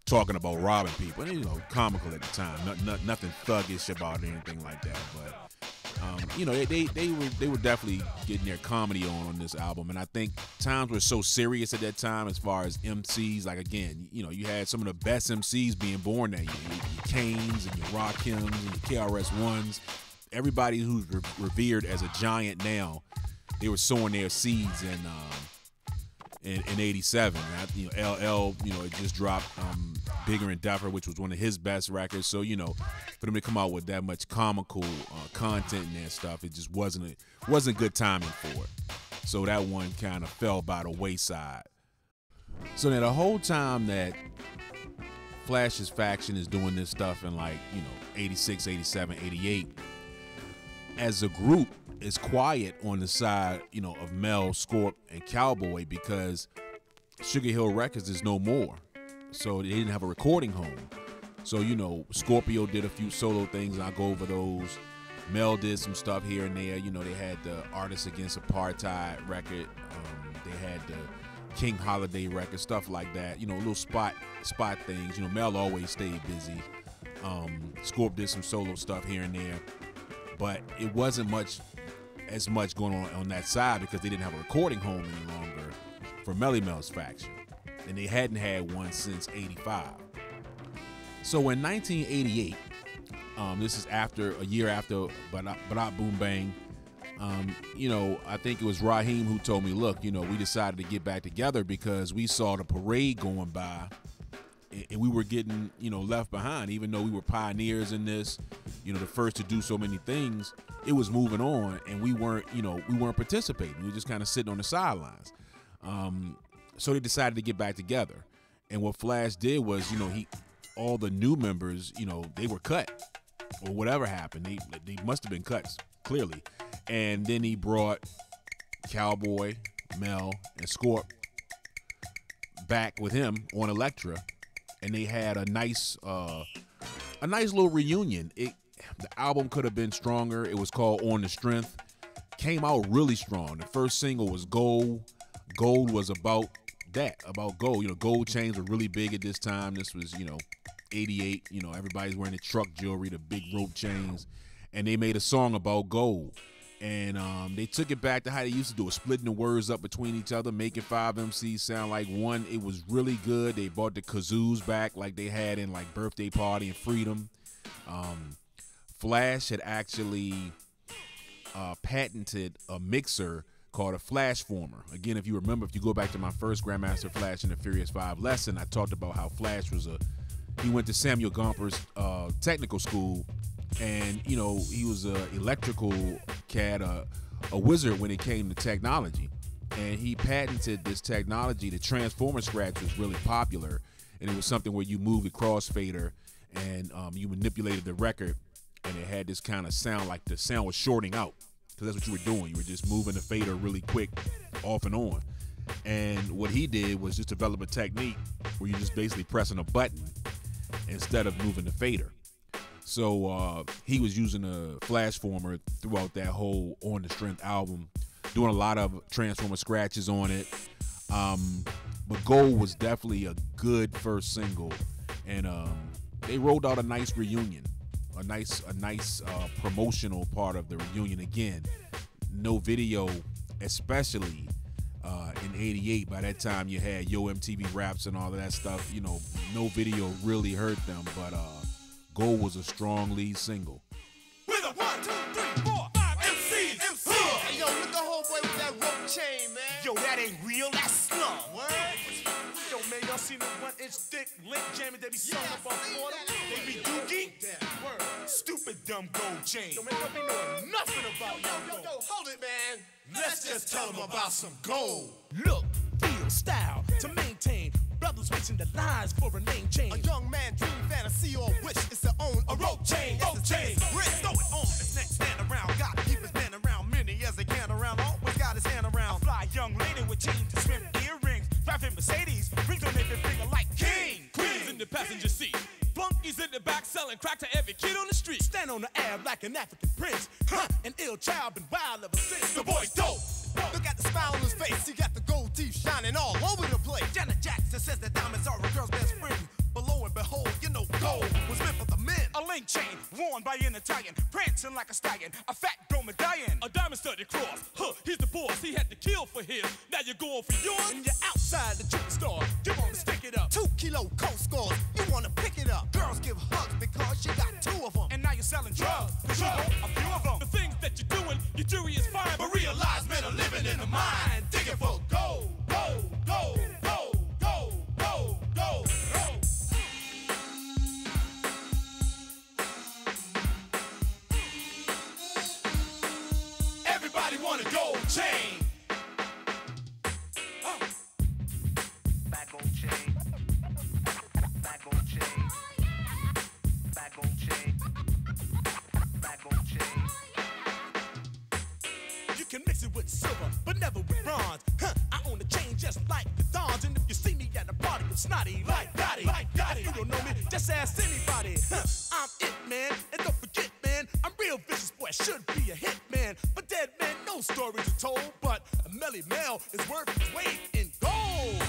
talking about robbing people. And, you know, comical at the time. No, no, nothing thuggish about it or anything like that. But, um, you know, they, they, they, were, they were definitely getting their comedy on on this album. And I think times were so serious at that time as far as M Cs. Like, again, you know, you had some of the best M Cs being born that year. Your, your Kanes and your Rakims and your K R S Ones. Everybody who's re revered as a giant now, they were sowing their seeds in um, in, in eighty-seven. You know, L L, you know, it just dropped um, Bigger and Duffer, which was one of his best records. So, you know, for them to come out with that much comical uh, content and that stuff, it just wasn't a, wasn't good timing for it. So that one kind of fell by the wayside. So now the whole time that Flash's faction is doing this stuff in, like, you know, eighty-six, eighty-seven, eighty-eight, as a group, is quiet on the side, you know, of Mel, Scorp, and Cowboy, because Sugar Hill Records is no more. So they didn't have a recording home. So, you know, Scorpio did a few solo things, and I'll go over those. Mel did some stuff here and there. You know, they had the Artists Against Apartheid record. Um, they had the King Holiday record, stuff like that. You know, little spot spot things. You know, Mel always stayed busy. Um, Scorp did some solo stuff here and there. But it wasn't much as much going on on that side because they didn't have a recording home any longer for Melle Mel's faction. And they hadn't had one since eighty-five. So in nineteen eighty-eight, um, this is after a year after Bada, Bada Boom Bang, um, you know, I think it was Raheem who told me, look, you know, we decided to get back together because we saw the parade going by. And we were getting, you know, left behind, even though we were pioneers in this, you know, the first to do so many things. It was moving on, and we weren't, you know, we weren't participating. We were just kind of sitting on the sidelines. Um, so they decided to get back together. And what Flash did was, you know, he, all the new members, you know, they were cut or whatever happened. They, they must have been cuts, clearly. And then he brought Cowboy, Mel, and Scorp back with him on Elektra. And they had a nice, uh, a nice little reunion. It, the album could have been stronger. It was called On the Strength. Came out really strong. The first single was Gold. Gold was about that, about gold. You know, gold chains were really big at this time. This was, you know, eighty-eight. You know, everybody's wearing the truck jewelry, the big rope chains. And they made a song about gold. And um, they took it back to how they used to do it, splitting the words up between each other, making five M Cs sound like one. It was really good. They brought the kazoos back like they had in, like, Birthday Party and Freedom. Um, Flash had actually uh, patented a mixer called a Flash Former. Again, if you remember, if you go back to my first Grandmaster Flash and the Furious Five lesson, I talked about how Flash was a, he went to Samuel Gomper's uh, technical school. And, you know, he was an electrical cat, a, a wizard when it came to technology. And he patented this technology. The transformer scratch was really popular. And it was something where you moved the crossfader and um, you manipulated the record. And it had this kind of sound, like the sound was shorting out. Because that's what you were doing. You were just moving the fader really quick off and on. And what he did was just develop a technique where you're just basically pressing a button instead of moving the fader. So uh, he was using a Flash Former throughout that whole On the Strength album, doing a lot of Transformer scratches on it. Um, but Gold was definitely a good first single, and um, they rolled out a nice reunion, a nice, a nice uh, promotional part of the reunion. Again, no video, especially uh, in eighty-eight. By that time, you had Yo M T V Raps and all of that stuff. You know, no video really hurt them, but. Uh, Gold was a strong lead single. With a one, two, three, four, five M Cs. M Cs. Hey, yo, look the whole boy with that rope chain, man. Yo, that ain't real, that's slum. What? Yo, man, y'all seen the one inch thick link jamming that be sung yeah, up on Florida? They be dookie? Word. Stupid dumb gold chain. Yo, man, don't be knowing nothing about yo, yo, yo, yo, hold it, man. Let's, Let's just tell them about some gold. Look, feel, style, to maintain. Brothers switching the lines for a name change. A young man dream, fantasy, or wish is to own a rope chain. Rope chain. Wrist, throw it on his neck, stand around. Gotta keep his man around, many as they can around. Always got his hand around. A fly young lady with chains and swim earrings. Driving Mercedes, rings on every finger like King. Queens in the passenger seat. Bunkies in the back selling crack to every kid on the street. Stand on the ab like an African prince. Huh, an ill child, been wild ever since. The boy's dope. Look at the smile on his face. He got the gold teeth shining all over the place. Janet Jackson says that diamonds are a girl's best friend. Below worn by an Italian, prancing like a stallion, a fat dromedarian. A diamond-studded cross, huh, he's the boss, he had to kill for his, now you're going for yours? And you're outside the chicken store, you wanna stick it up. Two kilo cold scores, you wanna pick it up. Girls give hugs because you got two of them. And now you're selling drugs, cause you want a few of them. The things that you're doing, your jury is fine, but realize men are living in the mind, digging for gold, gold, gold, gold, gold, gold, gold, gold. Everybody want a gold chain. Oh. Bad gold chain. Bad gold chain. Bad gold chain. Bad gold chain. You can mix it with silver, but never with bronze. Huh, I own a chain just like the Dons. And if you see me at a party, I'm snotty like Dottie. Like Dottie. If you don't know me, just ask anybody. Huh, I'm it, man. And don't forget, man, I'm real vicious, boy. I should be a hit, man. But dead man, no stories are told. But Melle Mel is worth its weight in gold.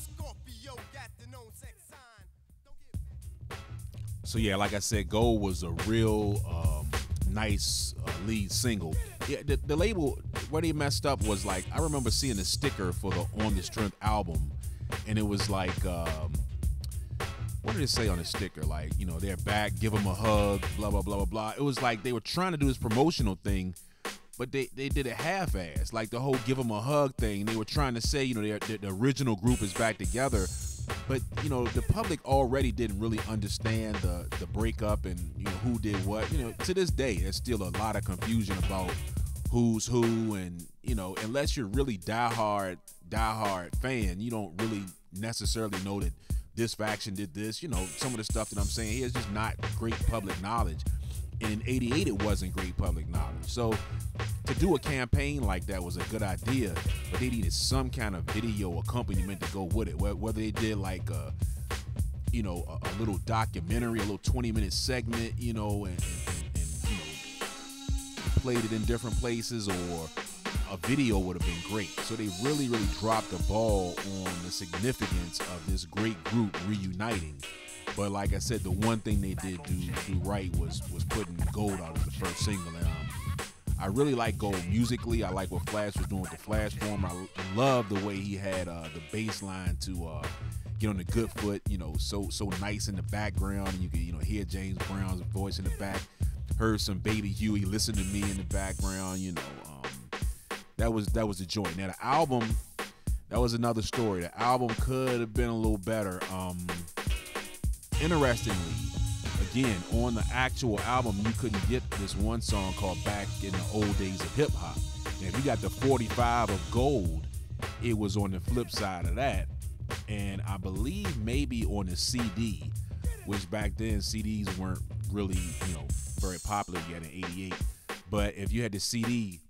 Scorpio got the known sex sign. So yeah, like I said, Gold was a real um, nice uh, lead single. Yeah, the, the label where they messed up was like, I remember seeing a sticker for the On the Strength album, and it was like, um, what did it say on the sticker? Like, you know, they're back, give them a hug, blah, blah, blah, blah, blah. It was like they were trying to do this promotional thing, but they, they did it half-assed. Like the whole give them a hug thing, they were trying to say, you know, they're, they're, the original group is back together. But, you know, the public already didn't really understand the, the breakup and, you know, who did what. You know, to this day, there's still a lot of confusion about who's who, and, you know, unless you're really diehard, diehard fan, you don't really necessarily know that this faction did this. You know, some of the stuff that I'm saying here is just not great public knowledge. And in eighty-eight, it wasn't great public knowledge. So to do a campaign like that was a good idea, but they needed some kind of video accompaniment to go with it. Whether they did like a, you know, a, a little documentary, a little twenty minute segment, you know, and, and played it in different places, or a video would have been great. So they really, really dropped the ball on the significance of this great group reuniting. But like I said, the one thing they did do, do right was was putting Gold out as the first single. And um, I really like Gold musically. I like what Flash was doing with the Flash form. I love the way he had uh, the bass line to uh, get on the good foot. You know, so so nice in the background. And you can you know hear James Brown's voice in the back. Heard some Baby Huey, Listen to Me in the background, you know. Um, that was that was a joint. Now the album, that was another story. The album could have been a little better. Um, interestingly, again, on the actual album, you couldn't get this one song called Back in the Old Days of Hip Hop. Now if you got the forty-five of Gold, it was on the flip side of that. And I believe maybe on the C D, which back then C Ds weren't really, you know, very popular yet in eighty-eight. But if you had the C D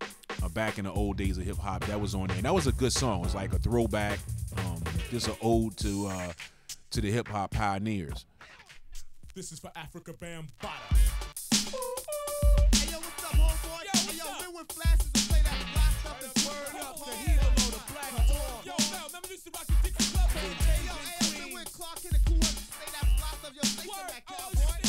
uh, Back in the Old Days of Hip Hop, that was on there. And that was a good song. It was like a throwback, um, just an ode to uh, to the hip hop pioneers. This is for Africa Bambaataa. Hey yo, what's up, homeboy? Yo, hey, yo, up? We're with Flash to play that rock stuff and word up. The heat below the black door. Yo, now remember used to rock the dick club. Hey yo, hey, we're with Clark in the cool up to say that rock stuff. Yo, say that cowboy.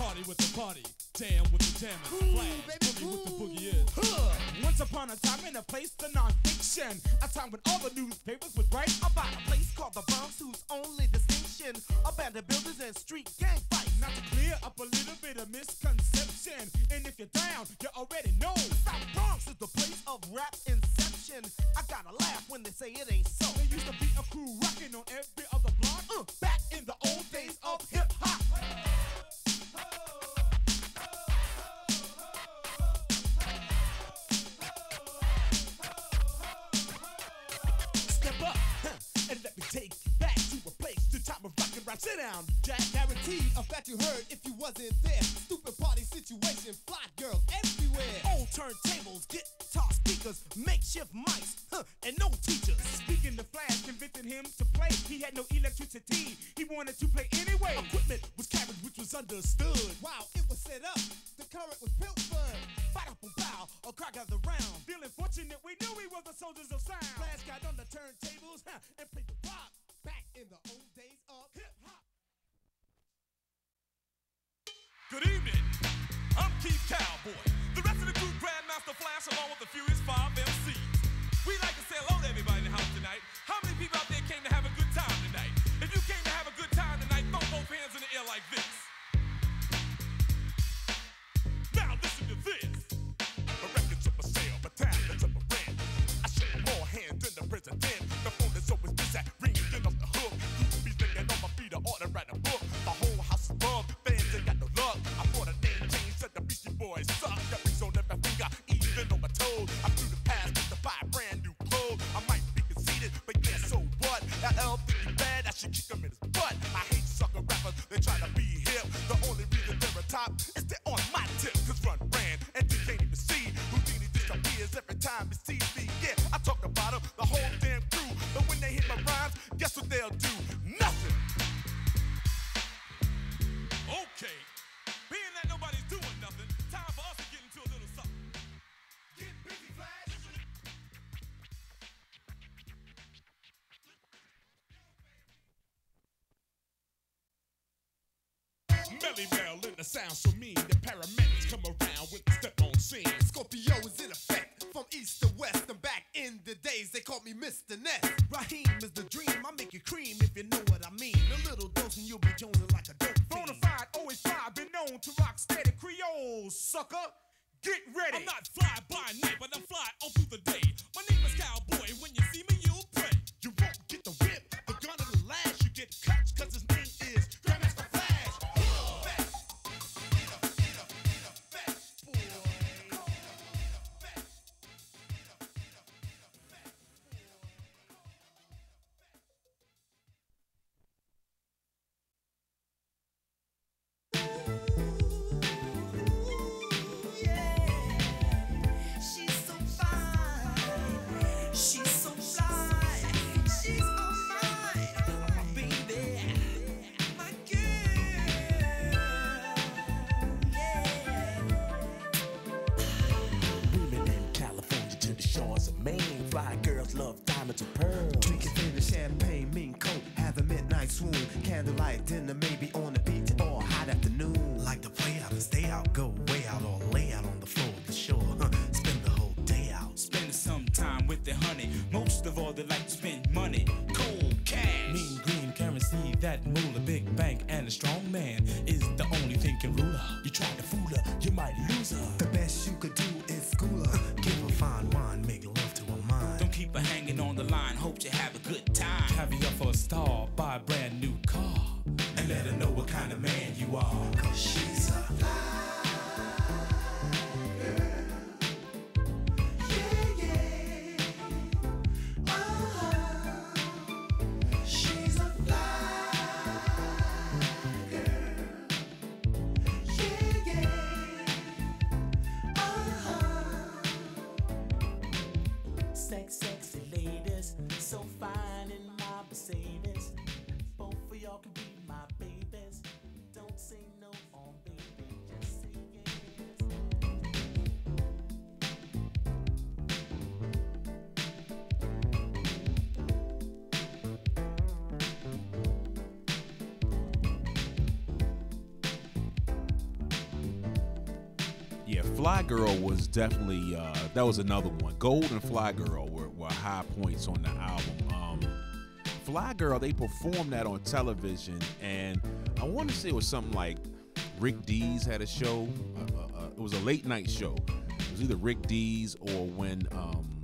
Party with the party, damn with the damn, cool, baby, boogie cool. With the boogie is. Huh. Once upon a time in a place, the non-fiction, a time when all the newspapers would write about a place called the Bronx, whose only distinction, abandoned buildings and street gang fights. Not to clear up a little bit of misconception, and if you're down, you already know. The South Bronx is the place of rap inception. I gotta laugh when they say it ain't so. There used to be a crew rocking on every other block, uh, back in the old days of hip hop. And let me take you back to a place, the top of rock and rock. Sit down, Jack. Guaranteed a fact you heard if you wasn't there. Stupid party situation, fly girls everywhere. everywhere. Old turntables, guitar speakers, makeshift mics, huh, and no teachers. Speaking to Flash, convicted him to play. He had no electricity, he wanted to play anyway. Equipment was carried, which was understood. Wow, it was set up, the current was pilfered. Bada boom pow, a crowd gathered round. Feeling fortunate, we knew we were the soldiers of sound. Flash got on the turntables, huh, and played the rock. Back in the old days of hip hop. Good evening, I'm Keith Cowboy. The rest of the group, Grandmaster Flash, along with the Fearless Five M Cs. We'd like to say hello to everybody in the house tonight. How many people out there came to have a good time tonight? If you came to have a good time tonight, throw both hands in the air like this. Now listen to this. A record trip, a sale, a talent trip, a rent. I shake more hands than the president. The phone is always busy, ringing off the hook. Used to be thinking on my feet, I ought to write a book. The whole house is bummed, fans ain't got no luck. I bought a name change, said the Beastie Boys suck. Got rings on every finger, even on my toes. I'm through the past with the five brand. L L think you bad, I should kick him in his butt. I hate sucker rappers, they try to be hip. The only reason they're a top is they're on my tip. Cause Run ran, and you can't even see. Houdini disappears every time he sees me. Yeah, I talk about him, the whole damn crew. But when they hit my rhymes, guess what they'll do? Nothing! Okay, being that nobody's doing nothing, time for us to get into a little something. Get busy, Flash! Melle Mel in the sound so mean, the paramedics come around with the step on scene. Scorpio is in effect, from east to west, and back in the days they called me Mister Ness. Raheem is the dream, I make you cream if you know what I mean. A little dose and you'll be jonesing like a dope bonafide, always fly, been known to rock steady. Creole, sucker, get ready. I'm not fly by night, but I'm fly all through the day. My name is Cowboy, when you see me you'll pray. You won't get the whip, the gun of the lash, you get cut cause his name is Grandmaster Flash. Candlelight dinner, maybe on the beach or hot afternoon. Like to play out and stay out, go way out or lay out on the floor of the shore. Huh? Spend the whole day out. Spend some time with the honey. Most of all, they like to spend money. Cold cash. Mean green currency, that moolah, big bank, and a strong man is the only thing can rule her. You try to fool her, you might lose her. The best you could do is school her. Give her fine wine, make love to her mind. Don't keep her hanging on the line, hope you have a good time. Have you up for a star, buy a brand new. Let her know what kind of man you are. Cause she's a fly girl. Yeah, yeah. Uh-huh. She's a fly girl. Yeah, yeah. Uh-huh. Sex, sexy ladies, so fine in my Mercedes. Both of y'all can be my babies, don't say no on baby, just say yes. Yeah, Fly Girl was definitely, uh, that was another one. Gold and Fly Girl were, were high points on the album. Fly Girl, they performed that on television, and I want to say it was something like Rick Dees had a show. Uh, uh, uh, it was a late night show. It was either Rick Dees or when um,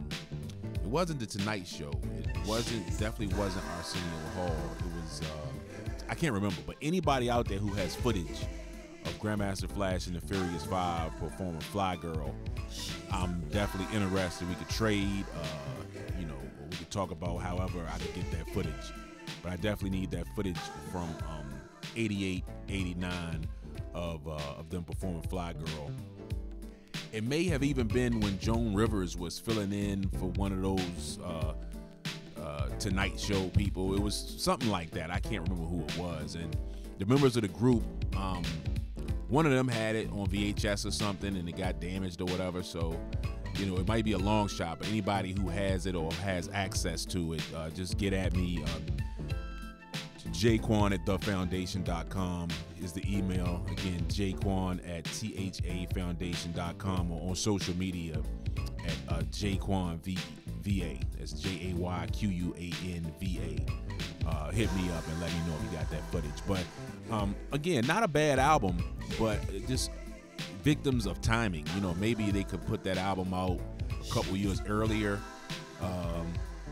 it wasn't the Tonight Show. It wasn't definitely wasn't Arsenio Hall. It was uh, I can't remember. But anybody out there who has footage of Grandmaster Flash and the Furious Five performing Fly Girl, I'm definitely interested. We could trade. Uh, talk about however I could get that footage, but I definitely need that footage from um, eighty-eight, eighty-nine of, uh, of them performing Fly Girl. It may have even been when Joan Rivers was filling in for one of those uh, uh, Tonight Show people. It was something like that. I can't remember who it was. And the members of the group, um, one of them had it on V H S or something, and it got damaged or whatever. So, you know, it might be a long shot, but anybody who has it or has access to it, uh, just get at me. Um, Jaquan at the foundation dot com is the email. Again, Jaquan at T H A foundation dot com, or on social media at uh, Jaquan V V A. That's J A Y Q U A N V A. Uh, hit me up and let me know if you got that footage. But um, again, not a bad album, but just victims of timing. You know, maybe they could put that album out a couple years earlier. Um,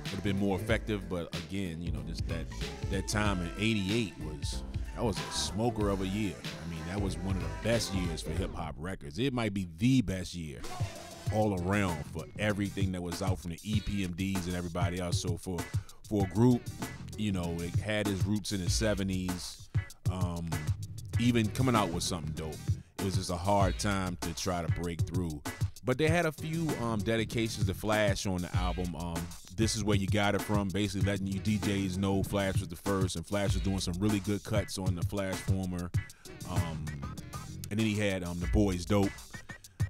would have been more effective, but again, you know, just that that time in eighty-eight was that was a smoker of a year. I mean, that was one of the best years for hip-hop records. It might be the best year all around for everything that was out, from the E P M Ds and everybody else. So for for a group, you know, it had its roots in the seventies, um even coming out with something dope, it was just a hard time to try to break through. But they had a few um, dedications to Flash on the album. Um, this is where you got it from, basically letting you D Js know Flash was the first, and Flash was doing some really good cuts on the Flash Former. Um, and then he had um, The Boys Dope,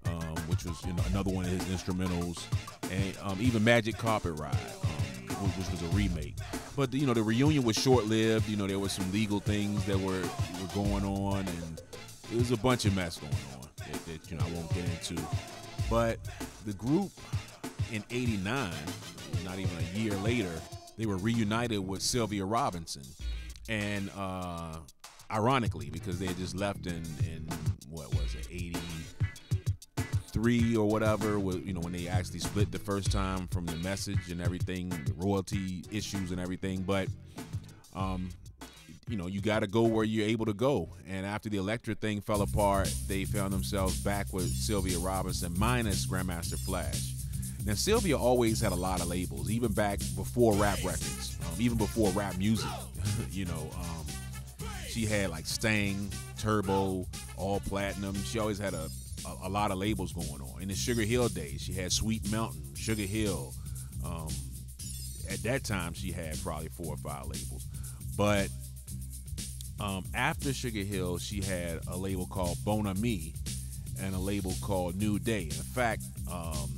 um, which was, you know, another one of his instrumentals, and um, even Magic Carpet Ride, um, which was a remake. But, you know, the reunion was short-lived. You know, there were some legal things that were, were going on, and it was a bunch of mess going on that, that you know, I won't get into. But the group in eighty-nine, not even a year later, they were reunited with Sylvia Robinson. And uh, ironically, because they had just left in, in what was it, eighty-three or whatever, with, you know, when they actually split the first time from The Message and everything, the royalty issues and everything. But, um, you know, you got to go where you're able to go. And after the Elektra thing fell apart, they found themselves back with Sylvia Robinson minus Grandmaster Flash. Now, Sylvia always had a lot of labels, even back before rap records, um, even before rap music. You know, um, she had like Stang, Turbo, All Platinum. She always had a, a, a lot of labels going on. In the Sugar Hill days, she had Sweet Mountain, Sugar Hill. Um, at that time, she had probably four or five labels. But Um, after Sugar Hill, she had a label called Bon Ami and a label called New Day. In fact, um,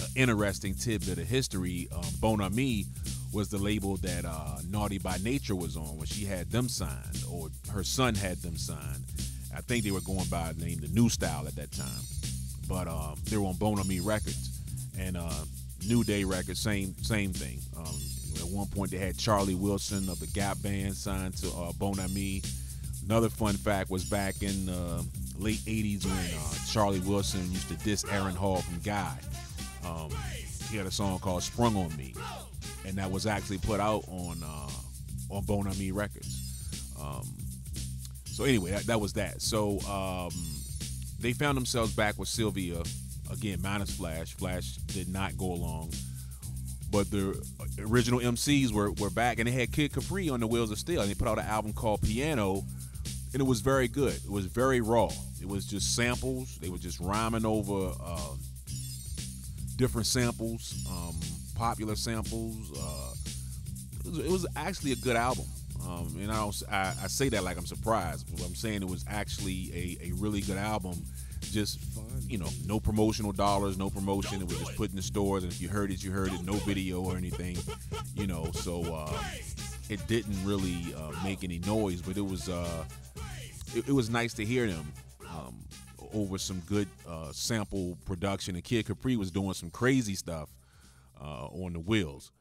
an interesting tidbit of history, um, Bon Ami was the label that uh, Naughty by Nature was on when she had them signed, or her son had them signed. I think they were going by the name The New Style at that time. But um, they were on Bon Ami Records and uh, New Day Records, same, same thing. Um, At one point, they had Charlie Wilson of the Gap Band signed to uh, Bon Ami. Another fun fact was back in the uh, late eighties when uh, Charlie Wilson used to diss Aaron Hall from Guy. Um, he had a song called Sprung on Me, and that was actually put out on uh, on Bon Ami Records. Um, so anyway, that, that was that. So um, they found themselves back with Sylvia, again, minus Flash. Flash did not go along. But the original M Cs were, were back, and they had Kid Capri on the Wheels of Steel, and they put out an album called Piano, and it was very good. It was very raw. It was just samples. They were just rhyming over uh, different samples, um, popular samples. Uh, it, was, it was actually a good album, um, and I, don't, I, I say that like I'm surprised, but I'm saying it was actually a, a really good album. Just, you know, no promotional dollars, no promotion. It was just put in the stores, and if you heard it, you heard it. No video or anything, you know. So uh, it didn't really uh, make any noise, but it was uh, it, it was nice to hear them um, over some good uh, sample production. And Kid Capri was doing some crazy stuff uh, on the Wheels.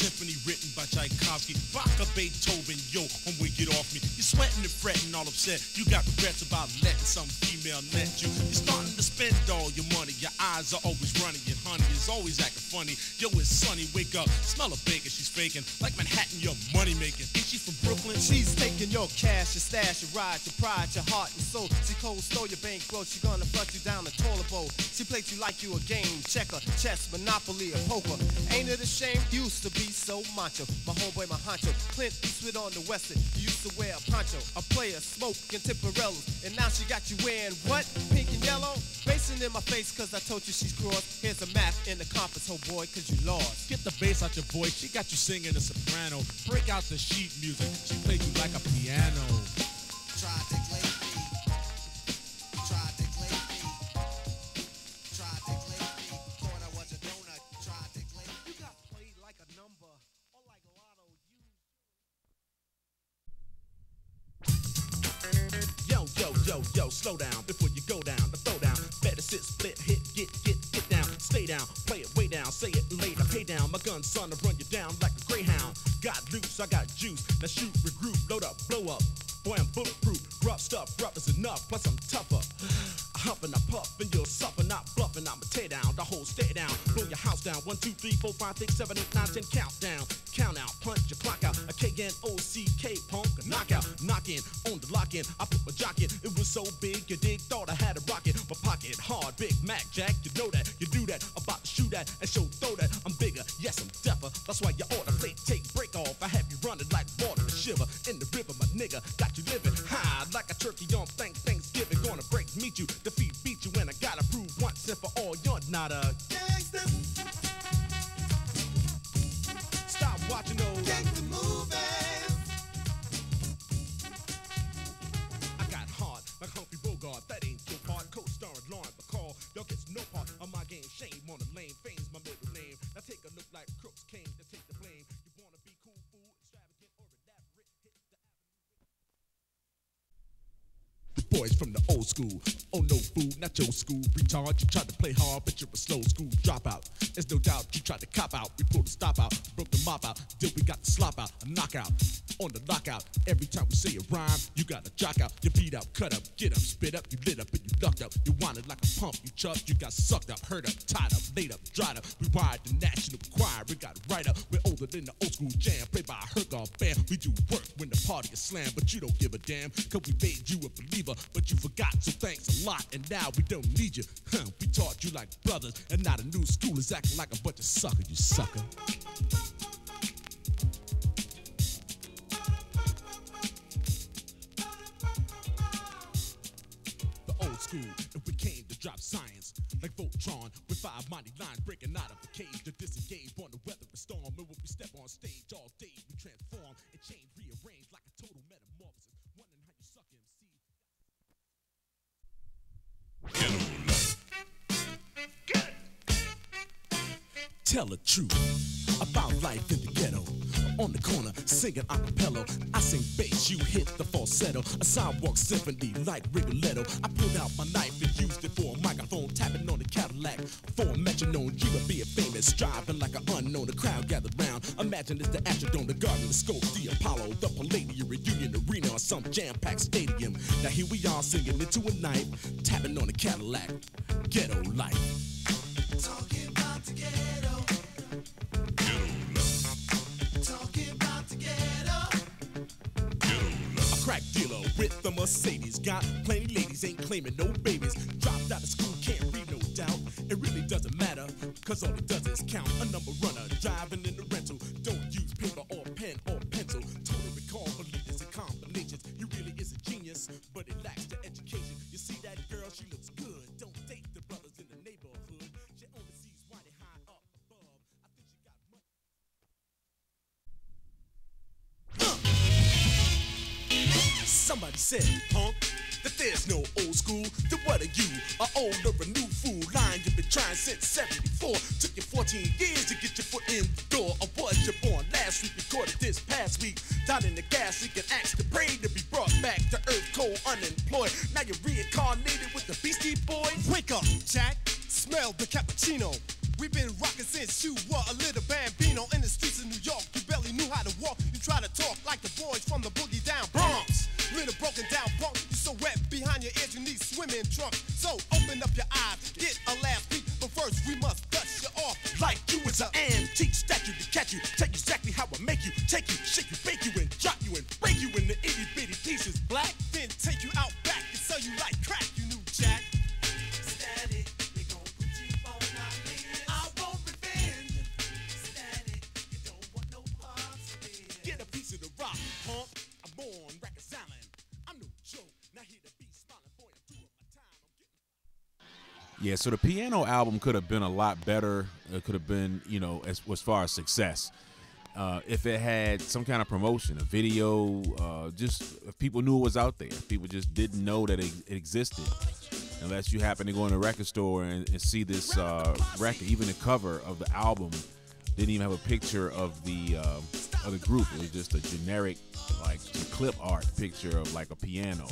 Symphony written by Tchaikovsky, Bach, Beethoven, yo, homeboy, get off me. You're sweating and fretting, all upset. You got regrets about letting some female net you. You're starting to spend all your money, your eyes are always running, and honey is always acting funny. Yo, it's sunny, wake up, smell of bacon, she's faking. Like Manhattan, your money making. Ain't she from Brooklyn? She's taking your cash, your stash, your ride, your pride, your heart and soul. She cold stole your bankroll, she gonna flush you down the toilet bowl. She plays you like you a game checker, chess, monopoly, or poker. Ain't it a shame? Used to be so macho, my homeboy, my honcho. Clint Eastwood on the western, you used to wear a poncho, a player, smoke, and Tipperellos, and now she got you wearing what? Pink and yellow? Racing in my face cause I told you she's cross. Here's a map in the conference, ho boy, cause you lost. Get the bass out your voice, she got you singing a soprano. Break out the sheet music, she played you like a piano. Tried to play me, tried to play me, tried to play me, thought I was a donut, tried to play me. You got played like a number, or like a lotto, you. Yo, yo, yo, yo, slow down before you go down. Sit, split, hit, get, get, get down. Stay down, play it way down. Say it later, pay down. My gun, son, I'll run you down like a greyhound. Got loose, I got juice. Now shoot, regroup, load up, blow up. Boy, I'm bulletproof. Rough stuff, rough is enough. Plus I'm tougher. I huff and I puff and you'll suffer. Not bluffing, I'ma tear down the whole stay down. Blow your house down. One, two, three, four, five, six, seven, eight, nine, ten. Countdown, count out, punch your clock out. A K N O C K punk, a knockout. Knock in, on the lock in. I put my jock in. It was so big, you dig? Thought I had a rocket. My pocket hard, Big Mac Jack. You know that, you do that. About to shoot at and show throw that. I'm bigger, yes I'm deafer. That's why you oughta play, take, break off. I have you running like water to shiver in the river, my nigga. Got you living high like a turkey on thank Thanksgiving. Gonna break, meet you, defeat, beat you, and I gotta prove once and for all you're not a gangster. Stop watching those gangster movies. I got hard like Humphrey Bogart. That ain't your part. Co-starring Lauren Bacall. Y'all gets no part of my game. Shame on the lame. Fame's my middle name. Now take a look like crooks came to take the blame. You wanna be cool, fool, extravagant, or elaborate. Boys from the old school, oh no fool, not your school, retard, you tried to play hard, but you're a slow school dropout, there's no doubt, you tried to cop out, we pulled the stop out, broke the mop out, till we got the slop out, a knockout, on the lockout, every time we say a rhyme, you got a jock out, you beat out, cut up, get up, spit up, you lit up, and you ducked up, you wanted like a pump, you chucked, you got sucked up, hurt up, tied up, laid up, dried up, we wired the national choir, we got right up, we're older than the old school jam, played by a Herc band, we do work when the party is slammed, but you don't give a damn, cause we made you a believer, but you forgot, so thanks a lot, and now we don't need you. Huh, we taught you like brothers, and now the new school is acting like a bunch of suckers, you sucker. The old school, if we came to drop science, like Voltron, with five mighty lines breaking out of a cage to disengage on the weather and storm, and when we step on stage all day, we transform and change, rearrange like a total metamorphosis, wondering how you suck M C. Animal love. Get it. Tell the truth about life in the ghetto. On the corner, singing a cappella. I sing bass, you hit the falsetto. A sidewalk symphony like Rigoletto. I pulled out my knife and used it for a microphone. Tapping on the Cadillac for a metronome. You would be a famous, striving like an unknown. The crowd gathered round. Imagine it's the Astrodome, the Garden, the Scope, the Apollo, the Palladium, Reunion Arena, or some jam-packed stadium. Now here we are singing into a night. Tapping on the Cadillac. Ghetto life. Talking about the ghetto. Crack dealer with the Mercedes, got plenty ladies, ain't claiming no babies. Dropped out of school, can't read, no doubt. It really doesn't matter, cause all it does is count. A number runner, driving in the rental. Don't use paper or pen or pencil. Total recall for leaders and combinations. He really is a genius, but it lacks the education. You see that girl, she looks good. Don't date the brothers in the neighborhood. She only sees why they high up above. I think she got money. Uh! Somebody said, punk, that there's no old school. Then what are you, an old or a new fool? Lying, you've been trying since seventy-four. Took you fourteen years to get your foot in the door. I was you born last week, recorded this past week. Down in the gas leak and asked to pray to be brought back to earth, cold, unemployed. Now you're reincarnated with the Beastie Boys. Wake up, Jack, smell the cappuccino. We've been rocking since you were a little bambino. In the streets of New York, you barely knew how to walk. You try to talk like the boys from the boogie down Bronx. Little broken down punk, you so wet behind your ears you need swimming trunks. So open up your eyes, get a last peek. first, we must dust you off like you is an antique statue to catch you. Take exactly how I make you, take you, shake you, bake you, and drop you, and break you into itty bitty pieces. Black, then take you out back and sell you like crack, you new jack. Static, they gon' put you on our knees. I want revenge. Static, you don't want no parts of me. Get a piece of the rock, punk. I'm born record silent. I'm no joke. Now hear the beat smiling for you. Yeah, so the piano album could have been a lot better. It could have been, you know, as, as far as success, uh, if it had some kind of promotion, a video, uh, just if people knew it was out there. If people just didn't know that it, it existed, unless you happen to go in a record store and, and see this uh, record. Even the cover of the album didn't even have a picture of the uh, of the group. It was just a generic, like, clip art picture of like a piano,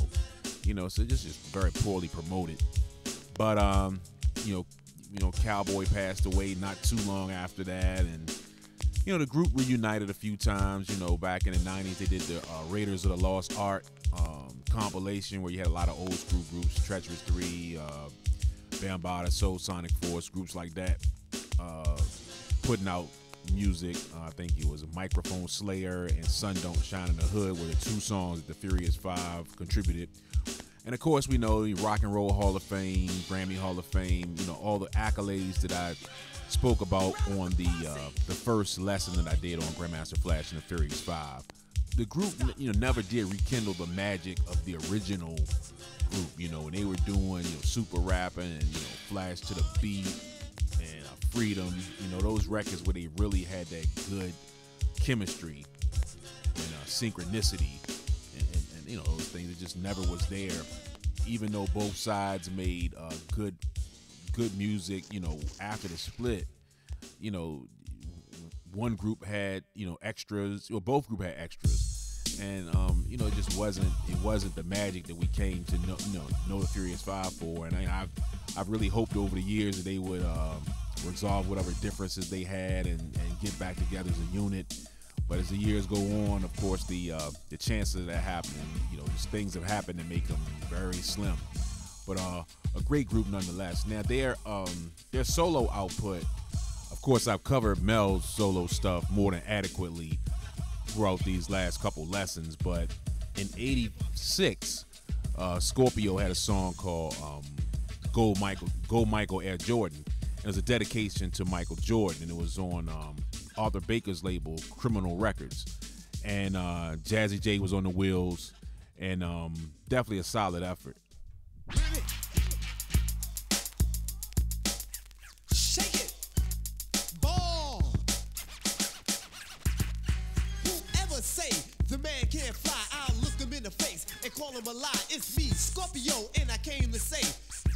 you know. So just just very poorly promoted. But um, you know, you know, Cowboy passed away not too long after that, and you know, the group reunited a few times. You know, back in the nineties, they did the uh, Raiders of the Lost Art um, compilation, where you had a lot of old school groups, Treacherous Three, uh, Bambaataa, Soul Sonic Force, groups like that, uh, putting out music. Uh, I think it was Microphone Slayer and Sun Don't Shine in the Hood were the two songs that the Furious Five contributed. And of course, we know the Rock and Roll Hall of Fame, Grammy Hall of Fame, you know, all the accolades that I spoke about on the uh, the first lesson that I did on Grandmaster Flash and the Furious Five. The group, you know, never did rekindle the magic of the original group, you know, and they were doing, you know, super rapping and, you know, Flash to the Beat and uh, Freedom, you know, those records where they really had that good chemistry and uh, synchronicity. You know, those things that just never was there, even though both sides made uh, good good music. You know, after the split, you know, one group had, you know, extras, or both group had extras, and um, you know, it just wasn't it wasn't the magic that we came to know, you know, know the Furious Five for. And I I've, I've really hoped over the years that they would um, resolve whatever differences they had and, and get back together as a unit. But as the years go on, of course, the uh, the chances of that happening, you know, just things have happened that make them very slim. But uh, a great group nonetheless. Now their um, their solo output, of course, I've covered Mel's solo stuff more than adequately throughout these last couple lessons. But in eighty-six, uh, Scorpio had a song called um, "Go Michael, Go Michael Air Jordan." It was a dedication to Michael Jordan, and it was on Um, Arthur Baker's label, Criminal Records, and uh, Jazzy J was on the wheels, and um, definitely a solid effort. Call him a lie, it's me, Scorpio, and I came to say,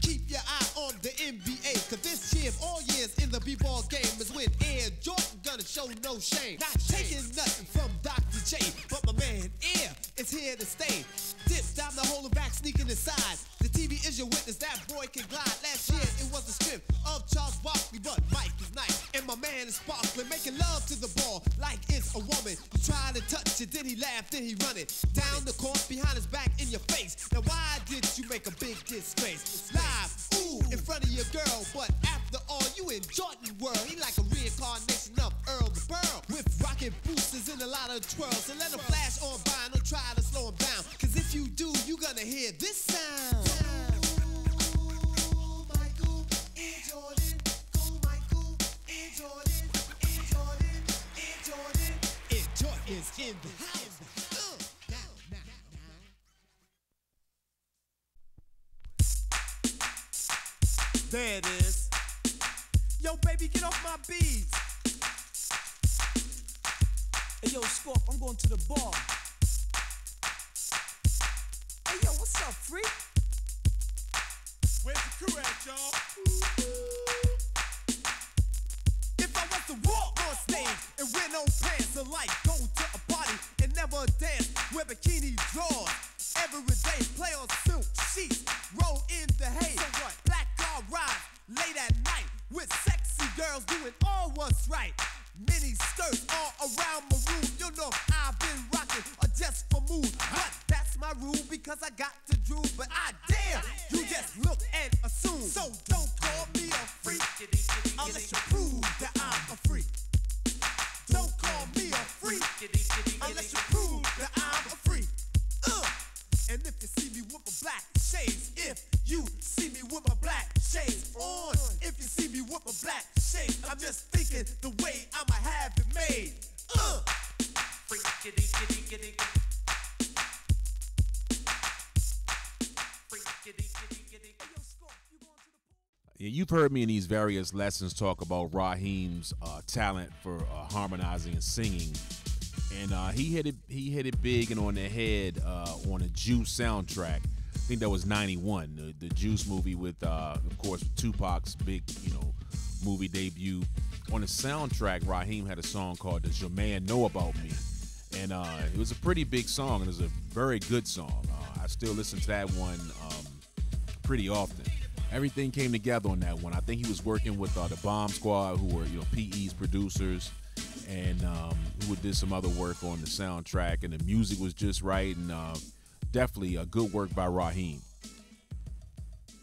keep your eye on the N B A, cause this year of all years in the b-ball game is when Air Jordan gonna show no shame. Not taking nothing from Doctor J, but my man Air is here to stay. Dip down the hole and back, sneaking inside. The T V is your witness, that boy can glide. Last year it was the strip of Charles Barkley, but Mike is nice, and my man is sparkling, making love to the ball like it's a woman. You try to touch it, then he laughed, then he run it down the court behind his back in your face. Now why did you make a big disgrace? Live, ooh, in front of your girl, but after all, you in Jordan world. He like a reincarnation of Earl the Burl, with rocket boosters and a lot of twirls. So let him flash on by, no try to slow him down, cause if you do, you gonna hear this sound. Ooh, Michael and Jordan, go Michael and Jordan, and Jordan, and Jordan, and Jordan is in the house. There it is. Yo, baby, get off my beats. Hey, yo, Scorp, I'm going to the bar. Hey, yo, what's up, freak? Where's the crew at, y'all? If I was to walk on stage and wear no pants, and like go to a party and never dance, wear bikini drawers every day, play on silk sheets, roll in the hay. So what? Black ride late at night with sexy girls doing all what's right. Mini skirts all around my room. You know I've been rocking or just for mood. But that's my rule because I got to drool. But I dare you just look and assume. So don't call me a free unless you prove that I'm a freak. Don't call me a freak unless you prove that I'm a freak. Uh. And if you see me with my black shades, if you see me with my black shades on, if you see me with my black shades, I'm just thinking the way I'ma have it made. Uh. You've heard me in these various lessons talk about Raheem's uh, talent for uh, harmonizing and singing, and uh, he hit it. He hit it big and on the head uh, on a Juice soundtrack. I think that was ninety-one, the, the Juice movie with, uh, of course, Tupac's big, you know, movie debut. On the soundtrack, Raheem had a song called "Does Your Man Know About Me?" and uh, it was a pretty big song, and it was a very good song. Uh, I still listen to that one um, pretty often. Everything came together on that one. I think he was working with uh, the Bomb Squad, who were, you know, P E's producers, and um, who did some other work on the soundtrack, and the music was just right, and uh, definitely a good work by Raheem.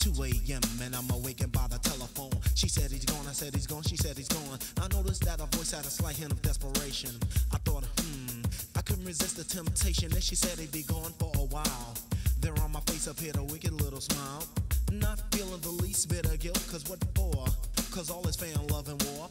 two a m and I'm awakened by the telephone. She said he's gone, I said he's gone, she said he's gone. I noticed that her voice had a slight hint of desperation. I thought, hmm, I couldn't resist the temptation, and she said he'd be gone for a while. There on my face appeared a wicked little smile. Not feeling the least bit of guilt, cause what for? Cause all is fair in love and war.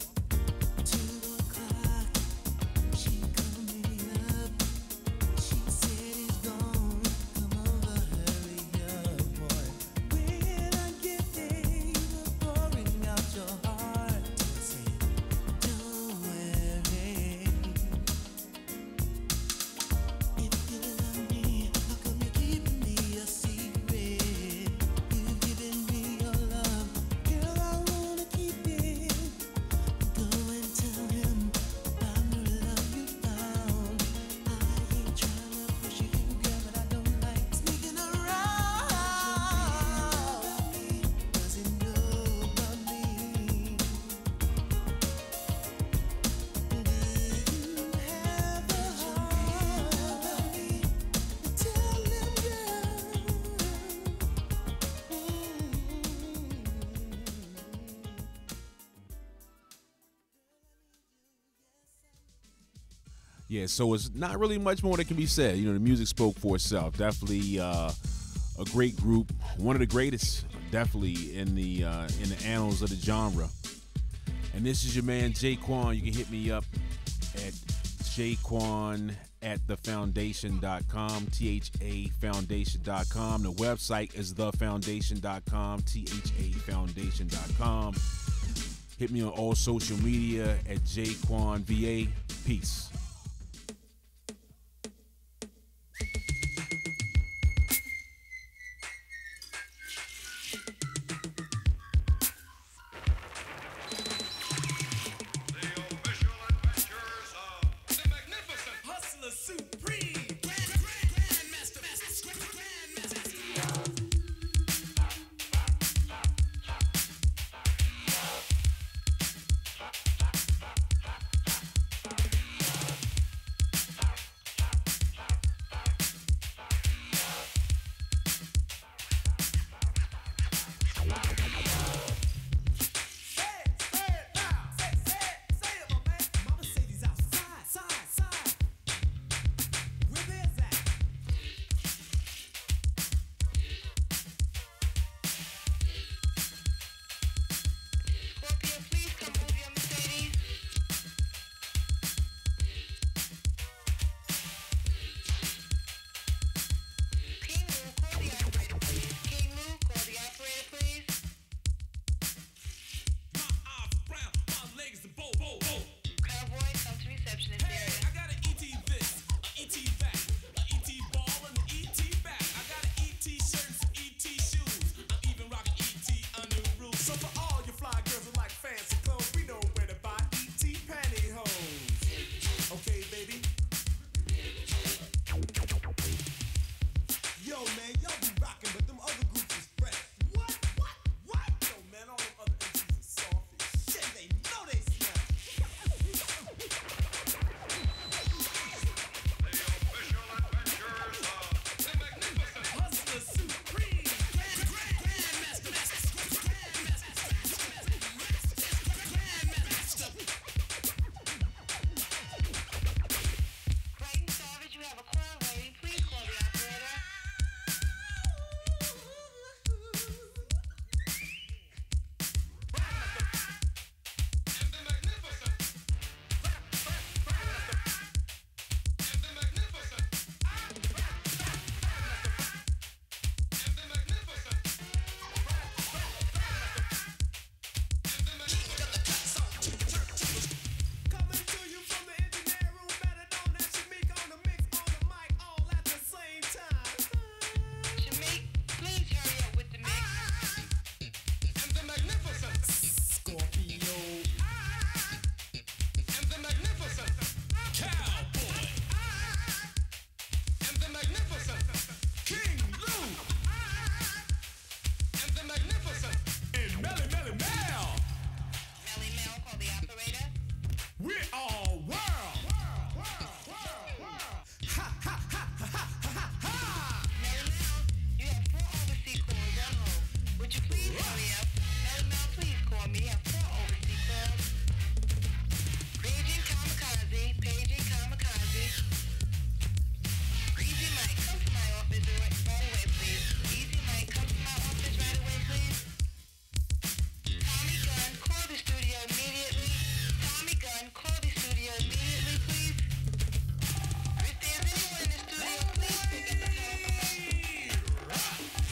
Yeah, so it's not really much more that can be said. You know, the music spoke for itself. Definitely uh, a great group, one of the greatest, definitely in the uh, in the annals of the genre. And this is your man Jaquan. You can hit me up at Jaquan at the foundation dot com, T H A foundation dot com. The website is the foundation dot com, T H A foundation dot com. Hit me on all social media at Jaquan V A. Peace. We all world. World, world, world, world. Ha ha ha ha ha ha. Melle Mel, you have four overseas clubs at home. Would you please hurry up? Melle Mel, please call me. I have four overseas clubs. Paging Kamikaze, Paging Kamikaze. Easy Mike, come to my office right away, please. Easy Mike, come to my office right away, please. Tommy Gunn, call the studio immediately. Call the studio immediately, please. If there's anyone in the studio, please pick up the telephone. All the way.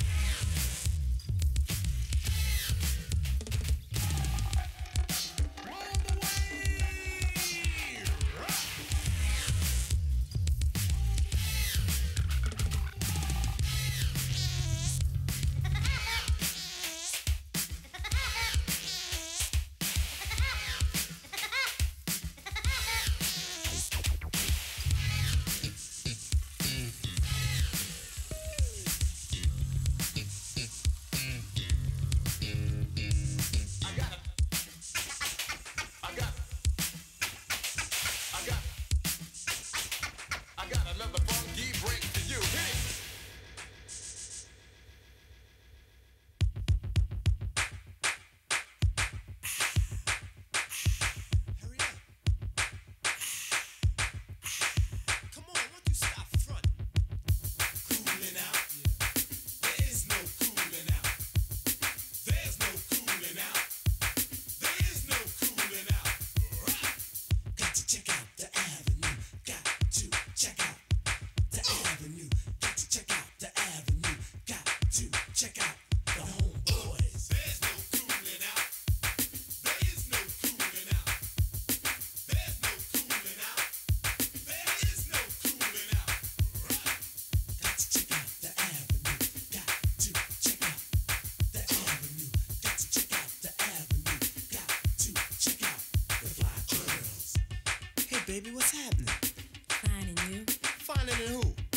Baby, what's happening? Finding you. Finding who?